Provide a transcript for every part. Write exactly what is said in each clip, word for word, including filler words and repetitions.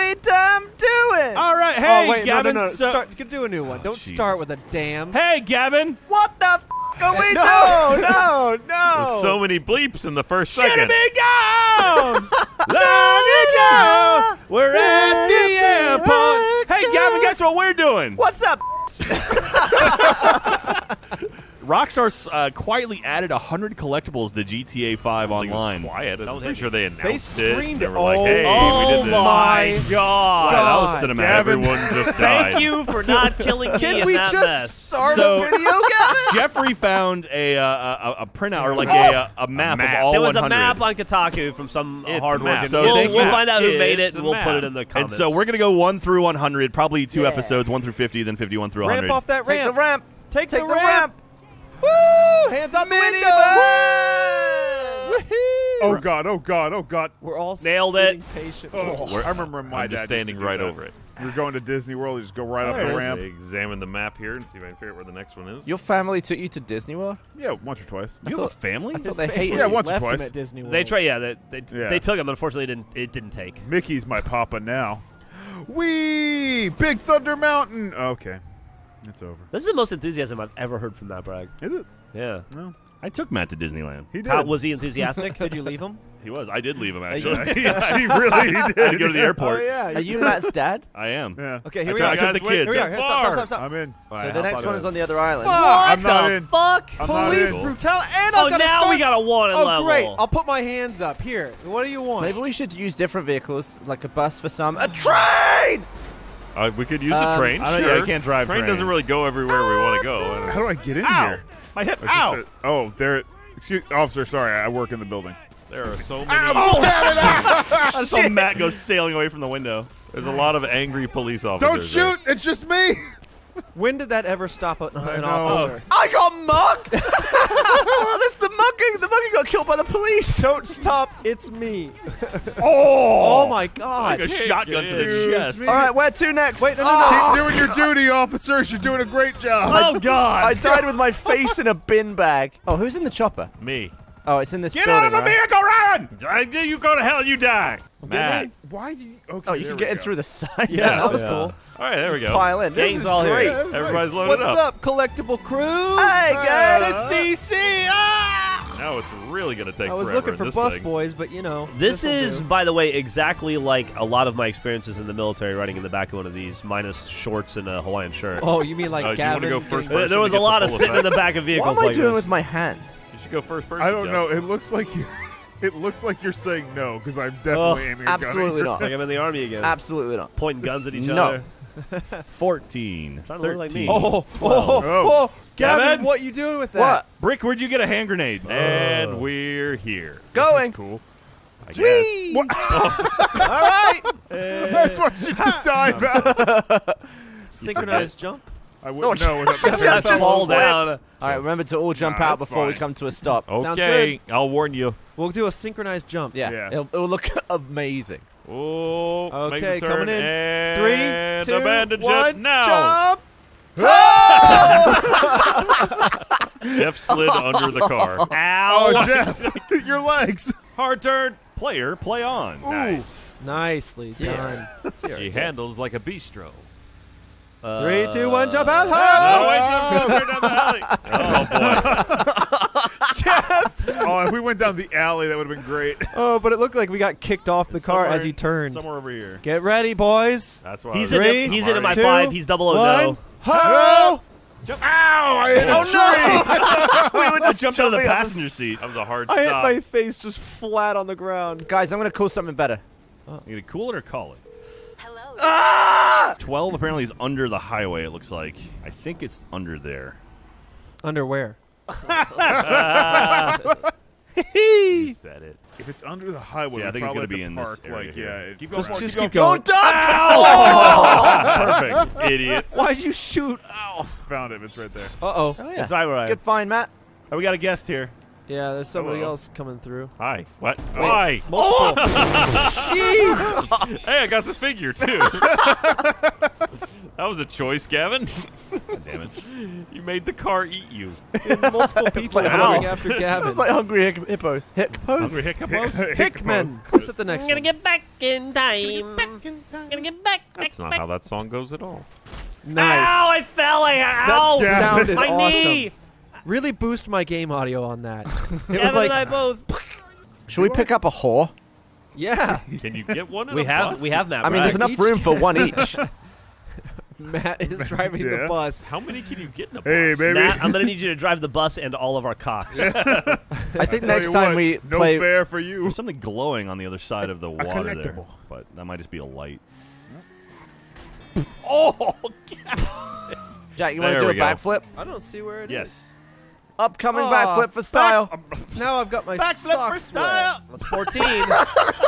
we damn do it? All right, hey, oh, wait, Gavin. No, no, no. So start, do a new one. Oh, Don't Jesus. start with a damn. Hey, Gavin. What the f are we no, doing? No, no, no. There's so many bleeps in the first Should second. Should be gone. Long ago. We're at the airport. Hey, Gavin, guess what we're doing? What's up? Rockstar uh, quietly added one hundred collectibles to G T A five online. Quiet. I was pretty sure they announced it. They screamed it. They were like, hey, oh, we did this. Oh my God. God. That was cinematic. Everyone just died. Thank you for not killing me. Can we just mess. start so, a video, Gavin? Jeffrey found a, uh, a, a printout or like oh, a, a, map a map of all There was one hundred. A map on Kotaku from some it's hard work. So we'll, we'll find out who made it and we'll map. put it in the comments. And so we're going to go one through one hundred, probably two yeah. episodes, one through fifty, then fifty-one through one hundred. Ramp off that ramp. Take the ramp. Take, Take the, the ramp. ramp. Woo! Hands on the window! Oh God! Oh God! Oh God! We're all nailed it. Patient. Oh, oh. I remember my I'm dad just standing right that. over it. You're going to Disney World. You just go right oh, up the ramp. Examine the map here and see if I can figure out where the next one is. Your family took you to Disney World? Yeah, once or twice. You have a family? I thought they hated yeah, once or twice. At Disney World. They try. Yeah, they they, yeah. they took him. Unfortunately, didn't it didn't take. Mickey's my papa now. Wee! Big Thunder Mountain. Okay. It's over. This is the most enthusiasm I've ever heard from Matt Bragg. Is it? Yeah. No. I took Matt to Disneyland. He did. How, was he enthusiastic? Did you leave him? He was. I did leave him, actually. He really did. I had to go to the airport. Oh, yeah. Are you Matt's dad? I am. Yeah. Okay, here I we are. I took the kids. Here we are. Here, stop, stop, stop, stop. I'm in. Right, so the next one is on the other island. Fuck. I'm not the in. fuck? I'm Police not in. brutality. And I've oh, got to start. Oh, now we got a wanted oh, level. Oh, great. I'll put my hands up. Here. What do you want? Maybe we should use different vehicles, like a bus for some. A train! Uh, we could use um, a train. I, sure. yeah, I can't drive. Train, train doesn't really go everywhere we want to go. I How do I get in Ow. here? My hip. Ow! Said, oh, there. Excuse, officer. Sorry, I work in the building. There are so many. I just saw Matt go sailing away from the window. There's nice. a lot of angry police officers. Don't shoot! There. It's just me. When did that ever stop an, an I officer? I got mugged. That's the mugging. The mugging got killed by the police. Don't stop. It's me. Oh! Oh my God! Like a shotgun to the chest. All right, where to next? Wait, no, no, no! Oh. Keep doing your duty, officers. You're doing a great job. Oh God! I died with my face in a bin bag. Oh, who's in the chopper? Me. Oh, it's in this Get building, out of a right? vehicle, Ryan! You go to hell, you die. Matt. Why do you... Okay, oh, you can get in go. through the side. Yeah, yeah, that was yeah. cool. All right, there we go. Pile in. Gang's all great. here. Yeah, everybody's loaded What's up. What's up, collectible crew? Hey, guys. Uh, C C. Ah! Now it's really going to take forever. I was forever looking for bus thing. boys, but, you know. This is, do. by the way, exactly like a lot of my experiences in the military running in the back of one of these, minus shorts and a Hawaiian shirt. Oh, you mean like uh, Gavin? You want to go first person? There was a lot of sitting in the back of vehicles like this. What am I doing with my hand? Go first person. I don't though. know. It looks like you. It looks like you're saying no because I'm definitely oh, aiming at Absolutely not. Like I'm in the army again. Absolutely not. Pointing guns at each no. other. Fourteen. Trying to look like me. Oh, oh, oh, oh. Gavin, Gavin, what you doing with that? What? Brick, where'd you get a hand grenade? Oh. And we're here. Going. This is cool. I guess. What? Oh. All right. That's what you die about. Synchronized jump. I wouldn't know. No, just fall down. All right, remember to all jump nah, out before fine. we come to a stop. Okay, Sounds good. I'll warn you. We'll do a synchronized jump. Yeah, yeah. It'll, it'll look amazing. Oh, okay, coming in. And Three, two, abandon one, jet now. Jump! Oh! Jeff slid under the car. Ow! Oh, Jeff, your legs. Hard turn. Player, play on. Ooh. Nice, nicely done. Yeah. She handles like a bistro. Uh, Three, two, one, jump out! Oh, wait, jump, jump right down the alley! Oh, boy. Jeff! Oh, if we went down the alley, that would have been great. Oh, but it looked like we got kicked off the it's car as he turned. Somewhere over here. Get ready, boys. That's why he's in into my two, five. He's double oh no. Ho! Jump. Ow! I hit oh, a tree! No. We would just jump out of the passenger was, seat. That was a hard I stop. I hit my face just flat on the ground. Guys, I'm going to call something better. Oh. You going to cool it or call it? Ah! twelve apparently is under the highway, it looks like. I think it's under there. Under where? uh, he said it. If it's under the highway, so yeah, I think it's going to be in park, this area. Like, yeah, keep going. Just, just keep going. Don't oh, perfect. Idiots. Why'd you shoot? Ow. Found it. It's right there. Uh-oh. Oh, yeah. It's right where I am. Good find, Matt. Oh, we got a guest here. Yeah, there's somebody Hello. else coming through. Hi. What? Why? Oh! Jeez! Hey, I got the figure, too. That was a choice, Gavin. God damn it. You made the car eat you. And multiple people like running after Gavin. It's like hungry hic hippos. Hickpos? Hungry hickpos? Hick Hickman. Let's hit the next I'm gonna one. Get back in time. Back in time. Gonna get back. That's back, not back. How that song goes at all. Nice. Ow! I fell. I ow! That sounded my awesome. Knee. Really boost my game audio on that. It was like. And I both. Should we pick up a whore? Yeah. Can you get one? In we a have. Bus? We have that. I mean, there's enough each room for one each. Matt is driving yeah. the bus. How many can you get in a bus? Hey, baby. Matt, I'm gonna need you to drive the bus and all of our cocks. I think I next time what, we no play. No fair for you. There's something glowing on the other side of the water there, but that might just be a light. Oh, God. Jack, you want to do a backflip? I don't see where it yes. is. Yes. Upcoming oh, backflip for style. Back, now I've got my backflip socks for style. Wet. That's fourteen.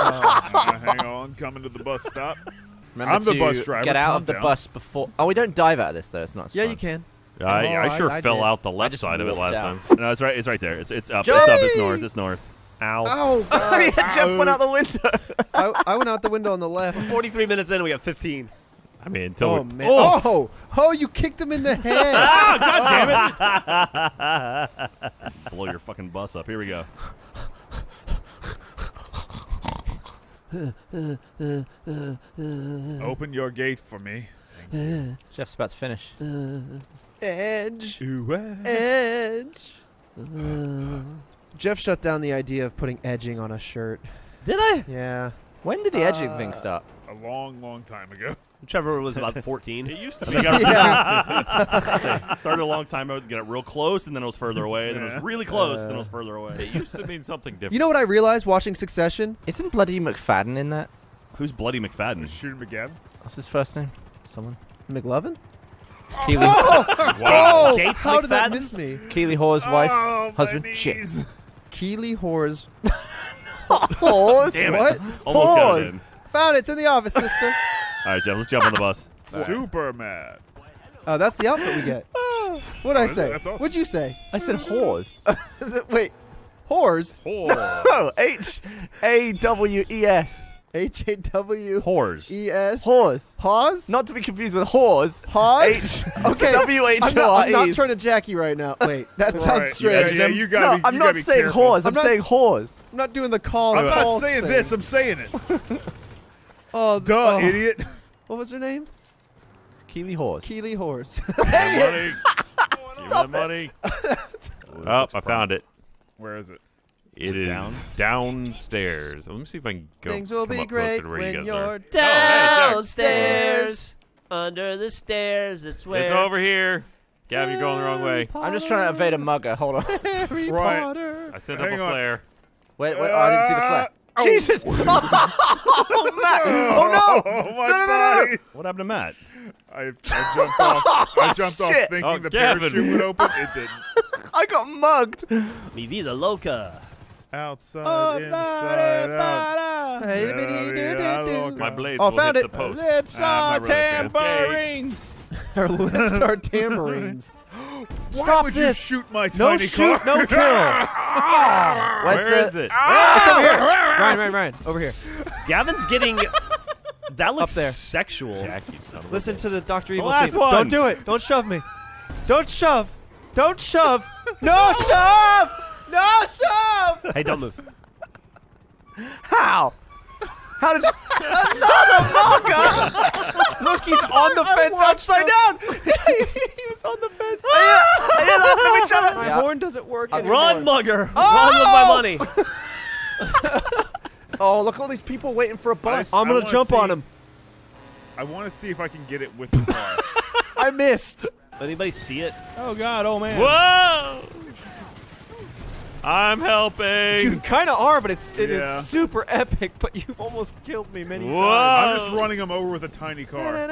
uh, hang on, coming to the bus stop. Remember I'm the bus driver. Get out of the down. Bus before. Oh, we don't dive out of this though. It's not. Yeah, fun. You can. I, I, I sure I, I fell did. Out the left side of it last down. Time. No, it's right. It's right there. It's it's up. Joey! It's up. It's north. It's north. Ow. Oh, oh yeah, ow. Jeff went out the window. I, I went out the window on the left. forty-three minutes in, we got fifteen. I mean, until oh, man. Oh. oh, oh, you kicked him in the head. Oh, God damn it. Blow your fucking bus up. Here we go. Open your gate for me. You. Jeff's about to finish. Edge. Edge. Uh, Jeff shut down the idea of putting edging on a shirt. Did I? Yeah. When did the edging uh, thing stop? A long, long time ago. Trevor was about fourteen. It used to be. Yeah. Started a long time ago, got it real close, and then it was further away, yeah. then it was really close, uh, then it was further away. It used to mean something different. You know what I realized watching Succession? Isn't Bloody McFadden in that? Who's Bloody McFadden? Shooter McGavin? What's his first name? Someone. McLovin? Keely. Oh! Wow. Oh! How did that miss me? Keely Hawes' wife, oh, husband. Shit. Keely Hawes. Hawes? Damn it. What? Almost Hawes. Got it in. Found it. It's in the office, sister. All right, Jeff, let's jump on the bus. Right. Superman. Oh, that's the outfit we get. What'd I say? Awesome. What'd you say? I said whores. Wait, whores? Whores. No, H A W E S. H A W. Whores. E S. Whores. Haws? Not to be confused with whores. Haws? H okay. W H O R E. I'm not, I'm not trying to jack you right now. Wait, that sounds right. strange. Yeah, yeah, you gotta no, be, I'm you not gotta saying whores. I'm, I'm not, saying whores. I'm not doing the call. I'm not saying thing. This. I'm saying it. Oh, duh, oh. idiot. What was her name? Keely Hawes. Keely Hawes. Hey, give me the money. Oh, I found it. Where is it? It is down? downstairs. Let me see if I can go. Things will be great when you you're downstairs. Oh, hey, under the stairs. It's where. It's over here. Gab, you're going the wrong way. Potter. I'm just trying to evade a mugger. Hold on. Harry right. Potter. I sent Hang up a on. flare. Wait, wait. Oh, I didn't see the flare. Oh. Jesus! Oh, Matt! Oh no! Oh, my no, no, no, no. What happened to Matt? I, I jumped off. I jumped off thinking oh, the Gavin. parachute would open. It didn't. I got mugged. Mi vida loca. Outside, oh, inside, out. Hey, do, do, do. My blades oh, will found hit it. the post. Our lips are tambourines. Our lips are tambourines. Why Stop would this! You shoot my tiny no shoot, car? no kill. oh, where's Where the, is it? Oh, it's over here. Ryan, Ryan, Ryan, over here. Gavin's getting. That looks up there. Sexual. Jack, you son of Listen a to the Doctor Evil. The last one. Don't do it. Don't shove me. Don't shove. Don't shove. No shove. No shove. Hey, don't move. How? How did you? Another manga! Look, he's on the fence upside down! He was on the fence. I hit off to each other! My horn doesn't work anymore. Run, mugger! Oh! Run with my money! Oh, look, all these people waiting for a bus. I, I'm gonna jump see, on him. I wanna see if I can get it with the car. I missed. Did anybody see it? Oh, God, oh, man. Whoa! I'm helping. You kind of are, but it's it yeah. is super epic. But you've almost killed me many Whoa. times. I'm just running him over with a tiny car. Na,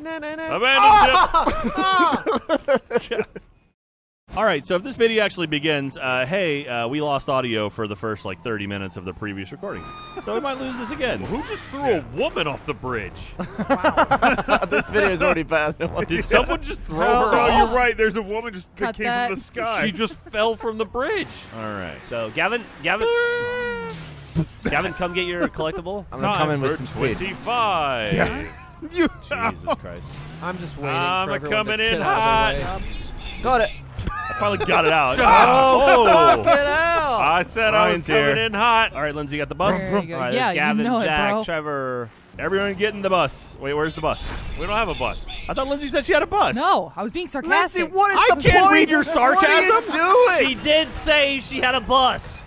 na, na, na, na. Abandoned ship. yeah. All right, so if this video actually begins, uh, hey, uh, we lost audio for the first like thirty minutes of the previous recordings, so we might lose this again. Well, who just threw yeah. a woman off the bridge? Wow. This video is already bad. Did yeah. someone just throw no, her no, off? Oh, you're right. There's a woman just that came that. from the sky. She just fell from the bridge. All right. So Gavin, Gavin, Gavin, come get your collectible. I'm gonna come in with some speed. twenty-five. Yeah. You Jesus Christ. I'm just waiting I'm for everyone coming to get in out hot. Of the way. Got it. I finally got it out. Oh, oh. Fuck it out. I said Ryan's I was coming here. In hot. All right, Lindsay got the bus. All right, yeah, Gavin, you know Jack, it, bro. Trevor. Everyone getting the bus. Wait, where's the bus? We don't have a bus. I thought Lindsay said she had a bus. No, I was being sarcastic. Lindsay, what is I the can't point? Read your sarcasm. What are you doing? She did say she had a bus.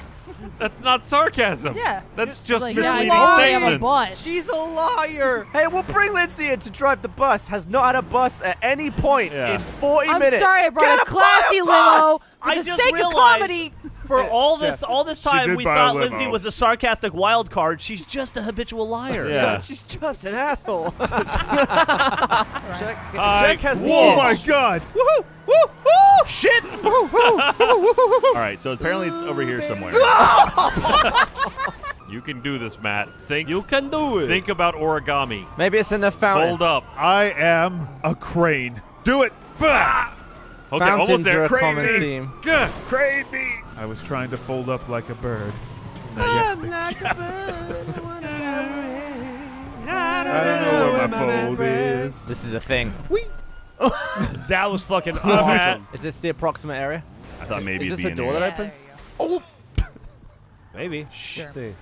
That's not sarcasm. Yeah. That's just like, misleading yeah, statements. A bus. She's a liar. Hey, we'll bring Lindsay in to drive the bus. Has not had a bus at any point yeah. in forty I'm minutes. I'm sorry I brought a classy a limo for I the just sake realized. Of comedy. For all this, yeah. all this time, we thought Lindsay was a sarcastic wild card. She's just a habitual liar. Yeah, she's just an asshole. Jack, Jack has the Oh my God! Woohoo! Woo! Woo! Shit! Woo! Woo! Woo! All right, so apparently it's over here somewhere. You can do this, Matt. Think you can do it. Think about origami. Maybe it's in the fountain. Hold up. I am a crane. Do it. Bah! Okay, Fountains almost there. Are a crane common me. Theme. Good. Crane me. I was trying to fold up like a bird. I'm like a bird. I don't know where my fold is. This is a thing. That was fucking awesome. Is this the approximate area? I thought maybe. Is this the door that opens? Oh. Maybe. Let's see.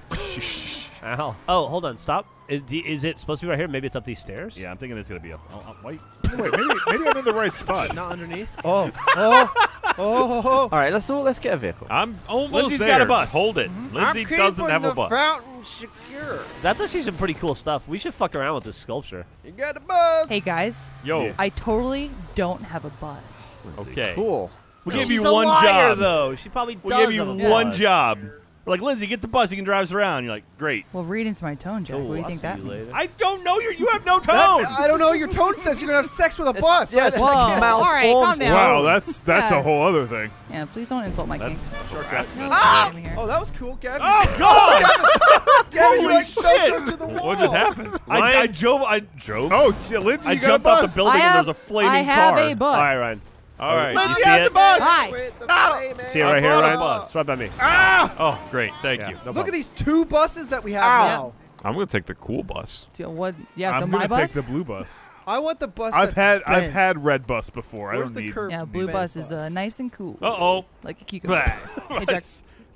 Ow. Oh, hold on. Stop. Is, is it supposed to be right here? Maybe it's up these stairs? Yeah, I'm thinking it's going to be up. Oh, oh, wait. Wait, maybe, maybe I'm in the right spot. Not underneath? Oh. Oh. Oh. Oh. Oh. All right, let's, all, let's get a vehicle. I'm almost Lindsay's there. Lindsay's got a bus. Hold it. Mm-hmm. Lindsay I'm doesn't have a bus. Fountain secure. That's actually some pretty cool stuff. We should fuck around with this sculpture. You got a bus. Hey, guys. Yo. Yeah. I totally don't have a bus. Lindsay. Okay. Cool. We'll so give you one liar, job. Though. She probably does We'll give you one bus. Job. Like, Lindsay, get the bus. You can drive us around. You're like, great. Well, read into my tone, Jack. Ooh, what do you I'll think that you means? I don't know. Your, you have no tone. That, I don't know. Your tone says you're going to have sex with a it's, bus. Yeah, whoa. All right, calm down. Wow, that's that's yeah. a whole other thing. Yeah, please don't insult my king. Ah! Oh, that was cool, Gavin. Oh, God. Oh, Gavin, Gavin you like shit. To the wall. What just happened? I, I drove. I drove. Oh, yeah, Lindsay, I you jumped off the building have, and there was a flaming car. I have car. A bus. All right, Ryan. All right, Lindsay you see has it? A bus. Hi. Ah. See it right here, Ryan? Right? It's right by me. Ah. Oh, great. Thank yeah, you. No Look problem. At these two buses that we have Ow. Now. I'm going to take the cool bus. So what? Yeah, so I'm my bus? I'm going to take the blue bus. I want the bus I've that's had bent. I've had red bus before. Where's I don't the need curb Yeah, blue bus, bus is uh, nice and cool. Uh-oh. Like a cucumber. Hey, Jack.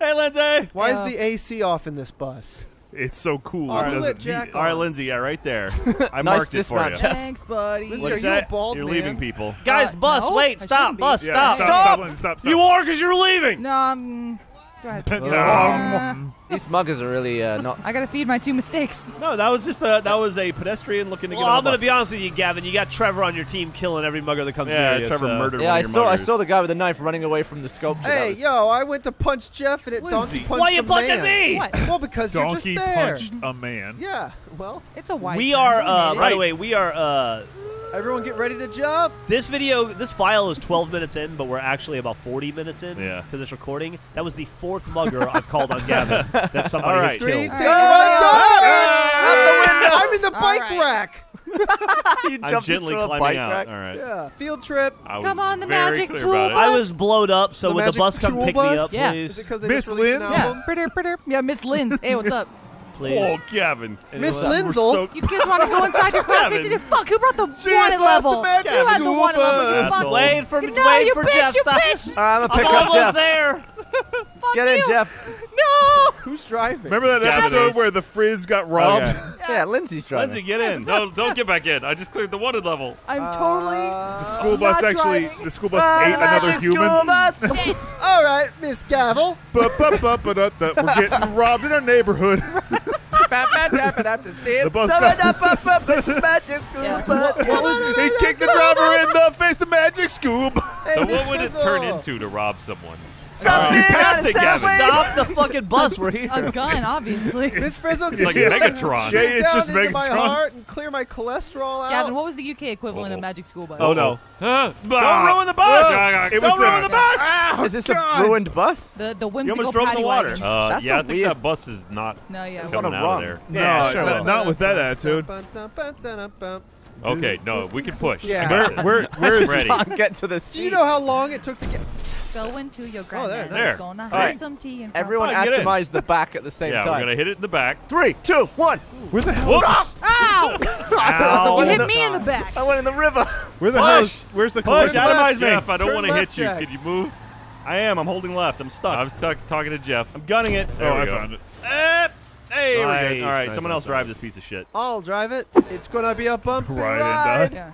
Hey, Lindsay. Why uh, is the A C off in this bus? It's so cool. All right, Jack all right Lindsay, yeah, right there. I nice marked it for match. You. Thanks, buddy. Lindsay, What's are you that? A bald You're man? Leaving people. Guys, uh, bus, no, wait, stop, bus, yeah, stop. Stop. Stop. Stop, stop, stop. You are because you're leaving. No, I'm... Uh, These muggers are really uh, not... I got to feed my two mistakes. No, that was just a, that was a pedestrian looking to well, get on I'm going to be honest with you, Gavin. You got Trevor on your team killing every mugger that comes yeah, near you. Yeah, Trevor so. Murdered yeah, one I of your saw, muggers. I saw the guy with the knife running away from the sculpture. Hey, yo, I went to punch Jeff and it Lindsay. Donkey punched Why are you punching man. Me? What? Well, because you're just there. Donkey punched a man. Yeah, well... It's a white We are, uh, by the way, we are... Uh, Everyone get ready to jump. This video, this file is twelve minutes in, but we're actually about forty minutes in yeah. to this recording. That was the fourth mugger I've called on Gavin that somebody right. has Three, killed. Two, right. Right. Right. I'm in the bike right. rack. you I'm gently climbing bike out. Rack. All right. Yeah. Field trip. Come on, the magic tool bus. I was blowed up, so the would the bus come pick bus? Me up, yeah. please? Miss Lynn? Yeah, pretty, pretty. Yeah, Miss Lynn. Hey, what's up? Please. Oh, Gavin. Miss Linzel. So you kids want to go inside your classmates? You fuck, who brought the wanted level? The you had the wanted level. Wait for, no, wait you for bitch, Jeff. You bitch. Uh, I'm gonna pick I'm up almost Jeff. There. Fuck Get in, you. Jeff. No. Who's driving? Remember that Gavin episode is. Where the frizz got robbed? Okay. Yeah. yeah, Lindsay's driving. Lindsay, get in. No, don't get back in. I just cleared the wanted level. I'm totally. Uh, the school bus not actually. Driving. The school bus uh, ate another human. All right, Miss Gavel. We're getting robbed in our neighborhood. The bus He kicked the driver in the face, the magic scoop. Hey, so what would it turn into to rob someone? Stop, it, passed it, Gavin. Stop the fucking bus. We're here. A gun, obviously. Miss Frizzle, it's like Megatron. Yeah, it's down just into Megatron. My heart and clear my cholesterol out. Gavin, what was the U K equivalent oh. of Magic School Bus? Oh no! Huh? Don't ruin the bus! It Don't ruin the bus! Ah, is this God. A ruined bus? The the whimsical you almost drove in the water. Uh, That's yeah, I think weird. That bus is not no, yeah, coming not out wrong. Of there. No, yeah, sure not, not with that attitude. Okay, no, we can push. Yeah, we're we're ready. Get to this. Do you know how long it took to get? Go into your grandmother's oh, there. Gonna have right. some tea and everyone oh, atomize the back at the same yeah, time. Yeah, we're gonna hit it in the back. Three, two, one. Ooh. Where the hell is this? Ow! Ow! one hit in the, me in the back. I went in the river. Where the Push. House? Where's the Push, out of my Jeff, I don't want to hit you. Jack. Could you move? I am. I'm holding left. I'm stuck. I'm stuck talking to Jeff. I'm gunning it. There oh, I go. found it. Uh, hey, nice, we're good. All right, nice, someone nice, else nice. drive this piece of shit. I'll drive it. It's going to be a bumpy right ride. Yeah.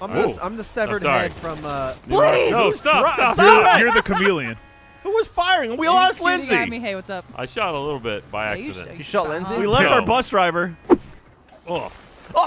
I'm, oh. the, I'm the severed I'm head from... Uh, Please! No, stop, stop, stop. You're, you're the chameleon. Who was firing? We lost Lindsay. At me. Hey, what's up? I shot a little bit by yeah, accident. You, sh you shot Lindsay? We left no. our bus driver. Oof. Oh,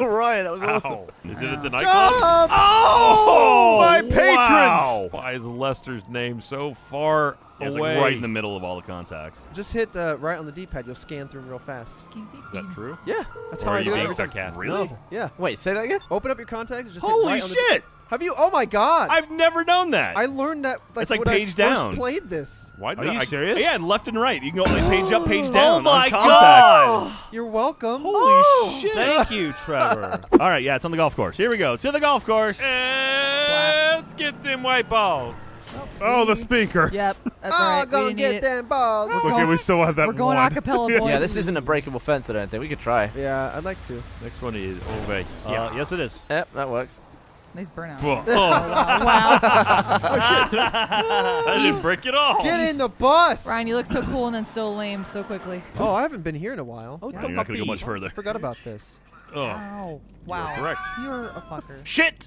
Ryan, that was Ow. awesome. Is it at the nightclub? Job. Oh, my patrons! Wow. Why is Lester's name so far it's away? Like right in the middle of all the contacts. Just hit uh, right on the D-pad. You'll scan through real fast. Is that true? Yeah, that's or how are I do it. Every time. Really? Yeah. Wait, say that again. Open up your contacts. Just Holy hit right shit! On the Have you? Oh my God! I've never known that. I learned that. Like, it's like when page I first down. Played this. Why? Are you I, serious? Yeah, and left and right. You can go like page up, page down. Oh my God! You're welcome. Holy oh, shit! Thank you, Trevor. All right, yeah, it's on the golf course. Here we go to the golf course. And let's get them white balls. Oh, oh the speaker. Yep. That's all right. Oh, go get it. them balls. That's okay, going, we still have that. We're going one. acapella, boys. Yeah, this isn't a breakable fence or anything. We could try. Yeah, I'd like to. Next one is over. Yeah. Uh, yes, it is. Yep, that works. Nice burnout. Oh, oh wow. Oh, shit. I didn't break it all. Get in the bus. Ryan, you look so cool and then so lame so quickly. Oh, I haven't been here in a while. Oh, Ryan, you're not going to go much further. I forgot about this. Oh. Wow. Wow. You're correct. You're a fucker. Shit.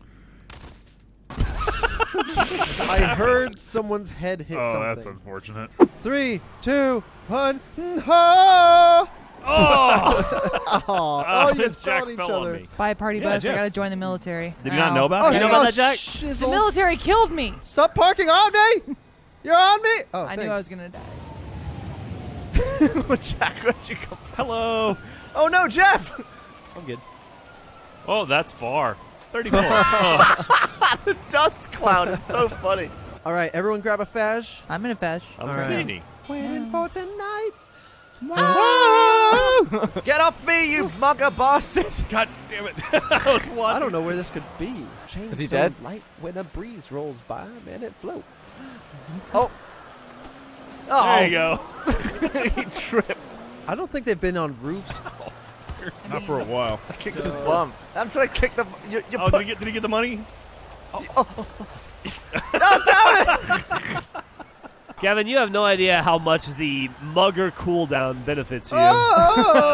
I heard someone's head hit oh, something. Oh, that's unfortunate. Three, two, one. Ho! Oh! oh, uh, you just Jack each fell other. on me. Bye, party yeah, bus. Jeff. I gotta join the military. Did you Ow. not know about? Oh, you know about that, Jack? Shizzles. The military killed me. Stop parking on me! You're on me. Oh, I thanks. knew I was gonna die. Jack, where'd you go? Hello. Oh no, Jeff. I'm good. Oh, that's far. Thirty-four. oh. The dust cloud is so funny. All right, everyone, grab a fash. I'm in a fash. I'm right. Waiting for tonight. Wow. Get off me, you mugger bastard! God damn it! I don't know where this could be. Chainsaw Is he dead? Light when a breeze rolls by, man, it float. Oh. oh, there you go. He tripped. I don't think they've been on roofs. Not for a while. I kicked so. his bum. I'm trying to kick the. You, you oh, did he, get, did he get the money? Oh, oh. No, damn it! Kevin, you have no idea how much the mugger cooldown benefits you. Oh!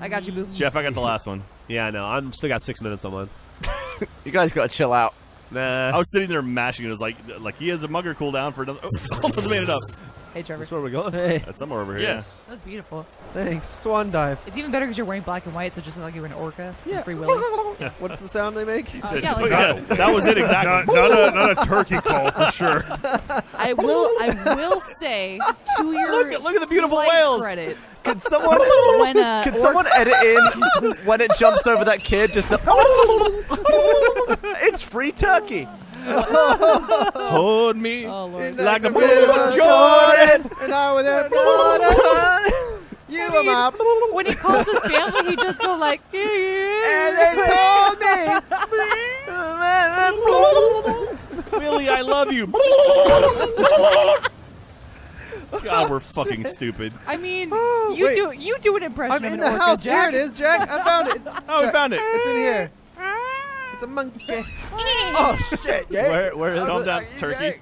I got you, boo. Jeff, I got the last one. Yeah, I know. I'm still got six minutes on mine. You guys gotta chill out. Nah. I was sitting there mashing it. It was like, like he has a mugger cooldown for another. Oh, almost made it up. Hey, Trevor. That's where we're going. Hey. That's somewhere over here. Yes. That's beautiful. Thanks. Swan dive. It's even better because you're wearing black and white, so it just looks like you were an orca. Yeah. Free Willy. What's the sound they make? Uh, yeah, like yeah, that was it exactly. Not, not, a, not a turkey call for sure. I will. I will say to your look at, look at the beautiful whales. Credit. Can someone when, uh, can someone edit in when it jumps over that kid? Just the it's free turkey. Hold me oh, like a river of Jordan, and I was there. You were my. When he calls his family, he just go like. And they told me, Willie, I love you. God, we're fucking stupid. I mean, oh, you wait. do you do an impression. I'm of in the orca, house. Jack. Here it is, Jack. I found it. It's, oh, we found it. It's in here. It's a monkey. Oh shit! Yeah. Where, where is all that turkey?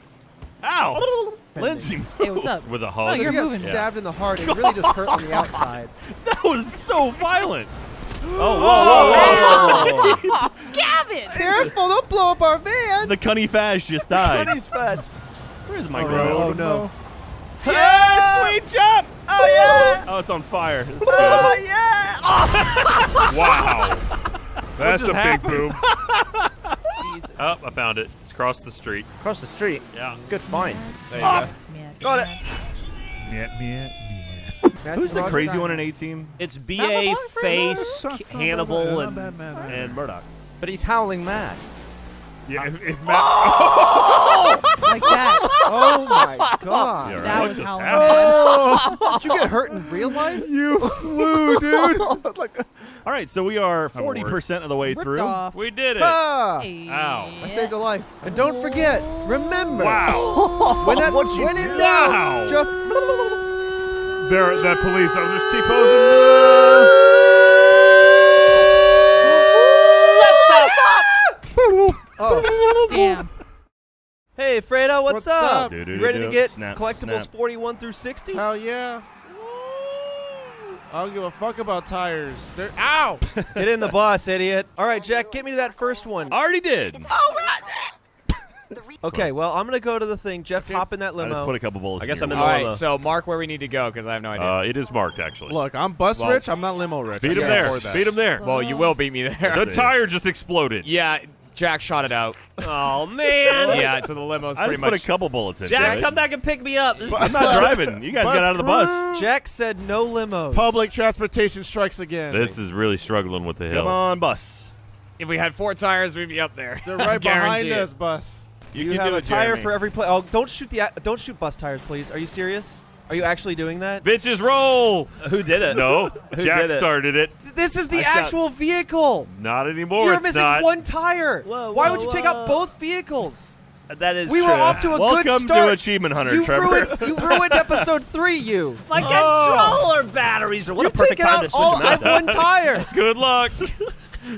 Ow! Lindsay, hey, what's up? With a hug. Oh, you're moving. Stabbed yeah. in the heart. It really just hurt on the outside. That was so violent. Oh! Whoa! Whoa! Whoa! whoa. Gavin! Careful! Don't blow up our van. The cunny fash just died. Cunny's fash. Where's my girl? Oh, oh no! Yeah! yeah! Sweet jump! Oh yeah! Oh, it's on fire. It's oh good. yeah! Oh. Wow! That's a happened? big boob. Jesus. Oh, I found it. It's across the street. Across the street? Yeah. Good find. There you oh. go. Got it. Who's the crazy one in A Team? It's B A, Face, Hannibal, and, and Murdoch. But he's howling mad. Yeah, if, if Matt. Oh! Like that. Oh my God. Yeah, that was howling mad. Oh. Did you get hurt in real life? You flew, dude. Like. All right, so we are forty percent of the way Ripped through. Off. We did it. Ah. Ow. I saved a life. And don't forget, remember. Wow. When that, What'd you when do? It wow. down, just. There, that police. I was just T-posing. Hey, Fredo, what's, what's up? up? You ready to get snap, collectibles snap. forty-one through sixty? Hell yeah. I don't give a fuck about tires. They're, ow! Get in the bus, idiot. All right, Jack, get me to that first one. Already did. Oh, right there. Okay, well, I'm going to go to the thing. Jeff, okay. hop in that limo. I just put a couple bullets I guess I'm in the limo. All right, so mark where we need to go, because I have no idea. Uh, it is marked, actually. Look, I'm bus well, rich. I'm not limo rich. Beat him there. Beat him there. Well, you will beat me there. The tire just exploded. Yeah. Jack shot it out. Oh, man. Yeah, so the limo's pretty I just much... I put a couple bullets in. Jack, right? Come back and pick me up. This I'm not driving. You guys bus got out of the bus. Jack said no limos. Public transportation strikes again. This is really struggling with the hill. Come on, bus. If we had four tires, we'd be up there. They're right behind it. us, bus. You, you can have do a tire Jeremy. for every place. Oh, don't shoot the don't shoot bus tires, please. Are you serious? Are you actually doing that? Bitches roll! Who did it? No, Jack started it. This is the I actual stopped. vehicle. Not anymore. You're it's missing not. one tire. Whoa, whoa, Why would you whoa. take out both vehicles? That is we true. We were off to a Welcome good start. Welcome to Achievement Hunter, you Trevor. Ruined, you ruined episode three, you. My oh. controller batteries are what You're a perfect time to switch all, them out. I have one tire. Good luck.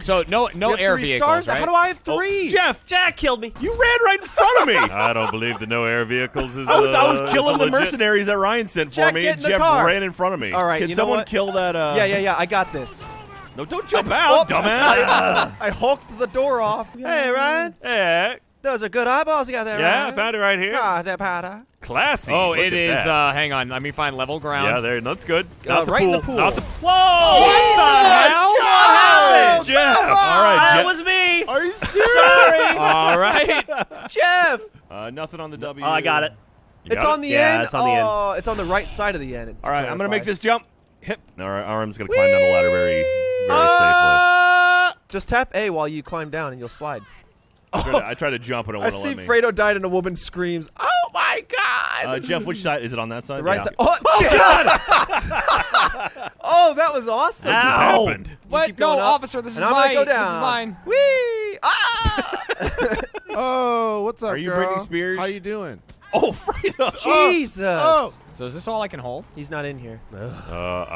So no, no air vehicles, stars? Right? How do I have three? Oh, Jeff, Jack killed me. You ran right in front of me. I don't believe the no air vehicles is. I was, uh, I was killing the legit. mercenaries that Ryan sent for Jack, me. Get in Jeff the car. ran in front of me. All right, can you someone know what? kill that? Uh... Yeah, yeah, yeah. I got this. No, don't jump I, out, oh, dumbass. I, I hulked the door off. Hey, Ryan. Hey. Those are good eyeballs you got there, yeah, Ryan. I found it right here. God, that powder. Classy. Oh, Look it is. Uh, hang on. Let me find level ground. Yeah, there. That's good. Not uh, the right pool. in the pool. Not the Whoa! Oh, what the hell? What happened? Jeff. All right. That Jeff. was me. Are you serious? Sorry. All right. Jeff. Uh, nothing on the W. Oh, I got it. You it's got on it? the yeah, end. Yeah, it's on the end. Oh, it's on the right side of the end. All right. I'm going to make this jump. Hip. All right. Arm's going to climb down the ladder very, very uh, safely. Just tap A while you climb down and you'll slide. I tried, to, I tried to jump, but it won't let me. I see Fredo died, and a woman screams, "Oh my God!" Uh, Jeff, which side is it on? That side? The right yeah. side. Oh, oh God! Oh, that was awesome. What happened? What? No, officer, this and is I'm mine. Go down. This is mine. Whee! Ah! Oh, what's up, Are you girl? Britney Spears? How you doing? Oh, Fredo! Jesus! Oh. So is this all I can hold? He's not in here. Uh, I don't know.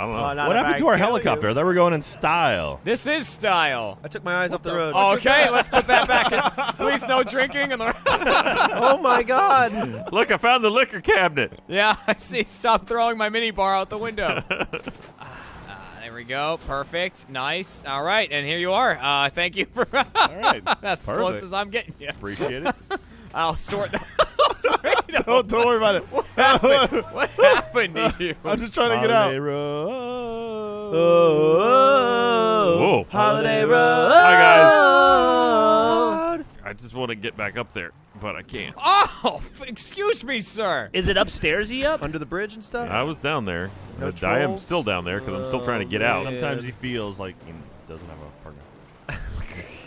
Oh, what happened to our helicopter? I thought we were going in style. This is style. I took my eyes what off the, the road. Oh, okay, let's put that back. It's, please, no drinking. And oh my God! Look, I found the liquor cabinet. Yeah, I see. Stop throwing my mini bar out the window. We go perfect, nice. All right, and here you are. Uh, thank you for. All right, that's perfect. Close as I'm getting you. Appreciate it. I'll sort that. Don't, don't worry about it. What happened? What happened to you? I'm just trying to get out. Holiday Road. Whoa. Holiday Road. Hi guys. I just want to get back up there, but I can't. Oh, excuse me, sir. Is it upstairs-y up? Under the bridge and stuff? Yeah, I was down there. No but I am still down there because oh, I'm still trying to get man. out. Sometimes he feels like he doesn't have a partner.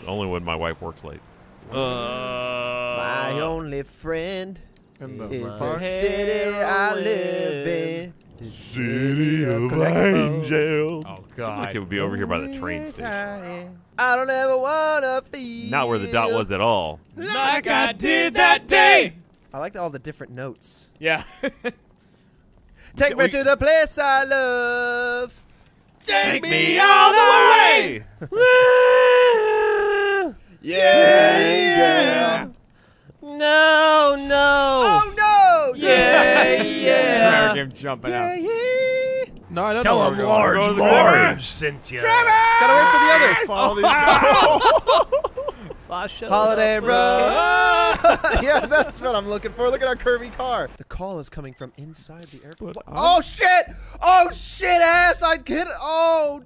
Only when my wife works late. Uh, my only friend is the city I live in. City of Angels. Oh, God. I think it would be over here by the train station. I don't ever want to feel. Not where the dot was at all. Like I did that day. I like all the different notes. Yeah. Take we, me to the place I love. Take, take me all the way. Yeah, yeah. No, no. Oh, no. Yeah, yeah. Him jumping yeah, out. Yeah. No, I don't Tell know him large, large, large sent you. Gotta wait for the others. Follow these guys. Holiday Road. Yeah, that's what I'm looking for. Look at our curvy car. The call is coming from inside the airport. Oh, shit. Oh, shit, ass. I get it. Oh.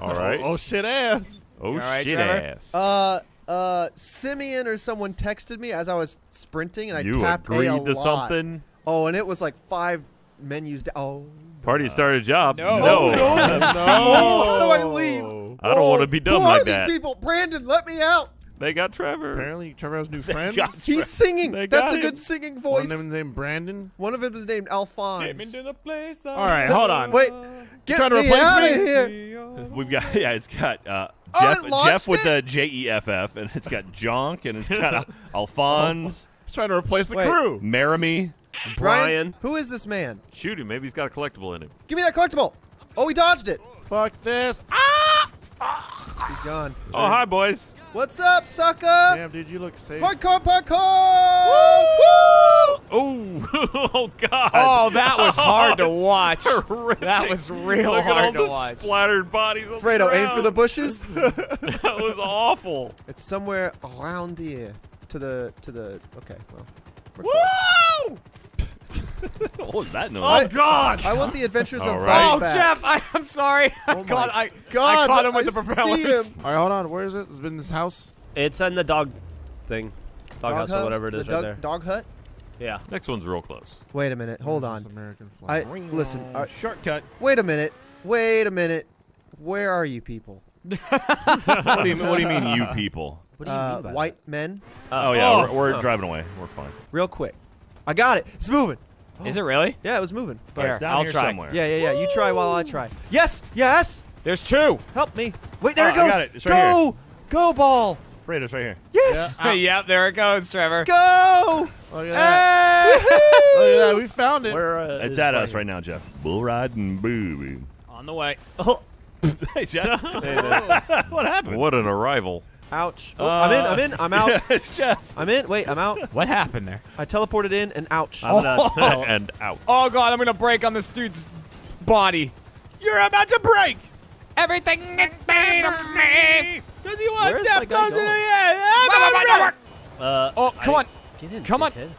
All right. Oh, oh shit, ass. Oh, right, shit, Trevor? ass. Uh, uh, Simeon or someone texted me as I was sprinting, and I you tapped a, a lot. You agreed to something? Oh, and it was like five menus down. Oh. Party started a job. No. No. no. no. How do I leave? I don't oh, want to be dumb like that. Who are these people? Brandon, let me out. They got Trevor. Apparently, Trevor has new friends. He's singing. They That's a him. good singing voice. One of them is named Brandon. One of them is named Alphonse. Came into the place All right, hold on. Wait. Get trying to replace out me? Of here. We've got, yeah, it's got uh, Jeff, oh, it Jeff with the J E F F, and it's got Jonk, and it's got uh, Alphonse. It's trying to replace the Wait. crew. Marry me. Brian. Brian, who is this man? Shoot him. Maybe he's got a collectible in him. Give me that collectible. Oh, he dodged it. Fuck this. Ah! ah. He's gone. Oh, hi, boys. What's up, sucker? Damn, dude, you look safe. Parkour, parkour! Woo! Woo! Oh, God. Oh, that was oh, hard to watch. Horrific. That was real look hard to watch. Splattered bodies. Fredo, aim for the bushes. That was awful. It's somewhere around here. To the, to the, okay, well. Woo! What was that noise? Oh, God! I want the adventures of right. Oh, back. Jeff, I, I'm sorry. Oh God, I, God, I caught him with I the propellers. All right, hold on. Where is it? It's been in this house? It's in the dog thing. Dog, dog house hut? Or whatever it is the right there. Dog hut? Yeah. Next one's real close. Wait a minute. Hold on. American flag. I, listen. Uh, Shortcut. Wait a minute. Wait a minute. Where are you people? What do you, what do you mean, you people? What do you uh, mean by white that? Men? Uh, oh, yeah. Oh, we're we're oh. driving away. We're fine. Real quick. I got it. It's moving. Oh. Is it really? Yeah, it was moving. But here, I'll try. Somewhere. Yeah, yeah, yeah. Woo! You try while I try. Yes, yes. There's two. Help me. Wait, there oh, it goes. I got it. It's right go, here. Go ball. Afraid it's right here. Yes. Yeah. Yep, there it goes, Trevor. Go. Look at that. Hey. Look at that. We found it. We're, uh, it's, it's at right us here. Right now, Jeff. Bull riding, booby. On the way. Oh. Hey, Jeff. Hey, what happened? What an arrival. Ouch. Oh, uh, I'm in, I'm in, I'm out. Yeah, Jeff. I'm in, wait, I'm out. What happened there? I teleported in and ouch. I'm oh. not, and out. Oh, God, I'm going to break on this dude's body. You're about to break. Everything is made of me. Because you want death goes to the end. Uh, oh, come I, on. Get in, come on. Kid.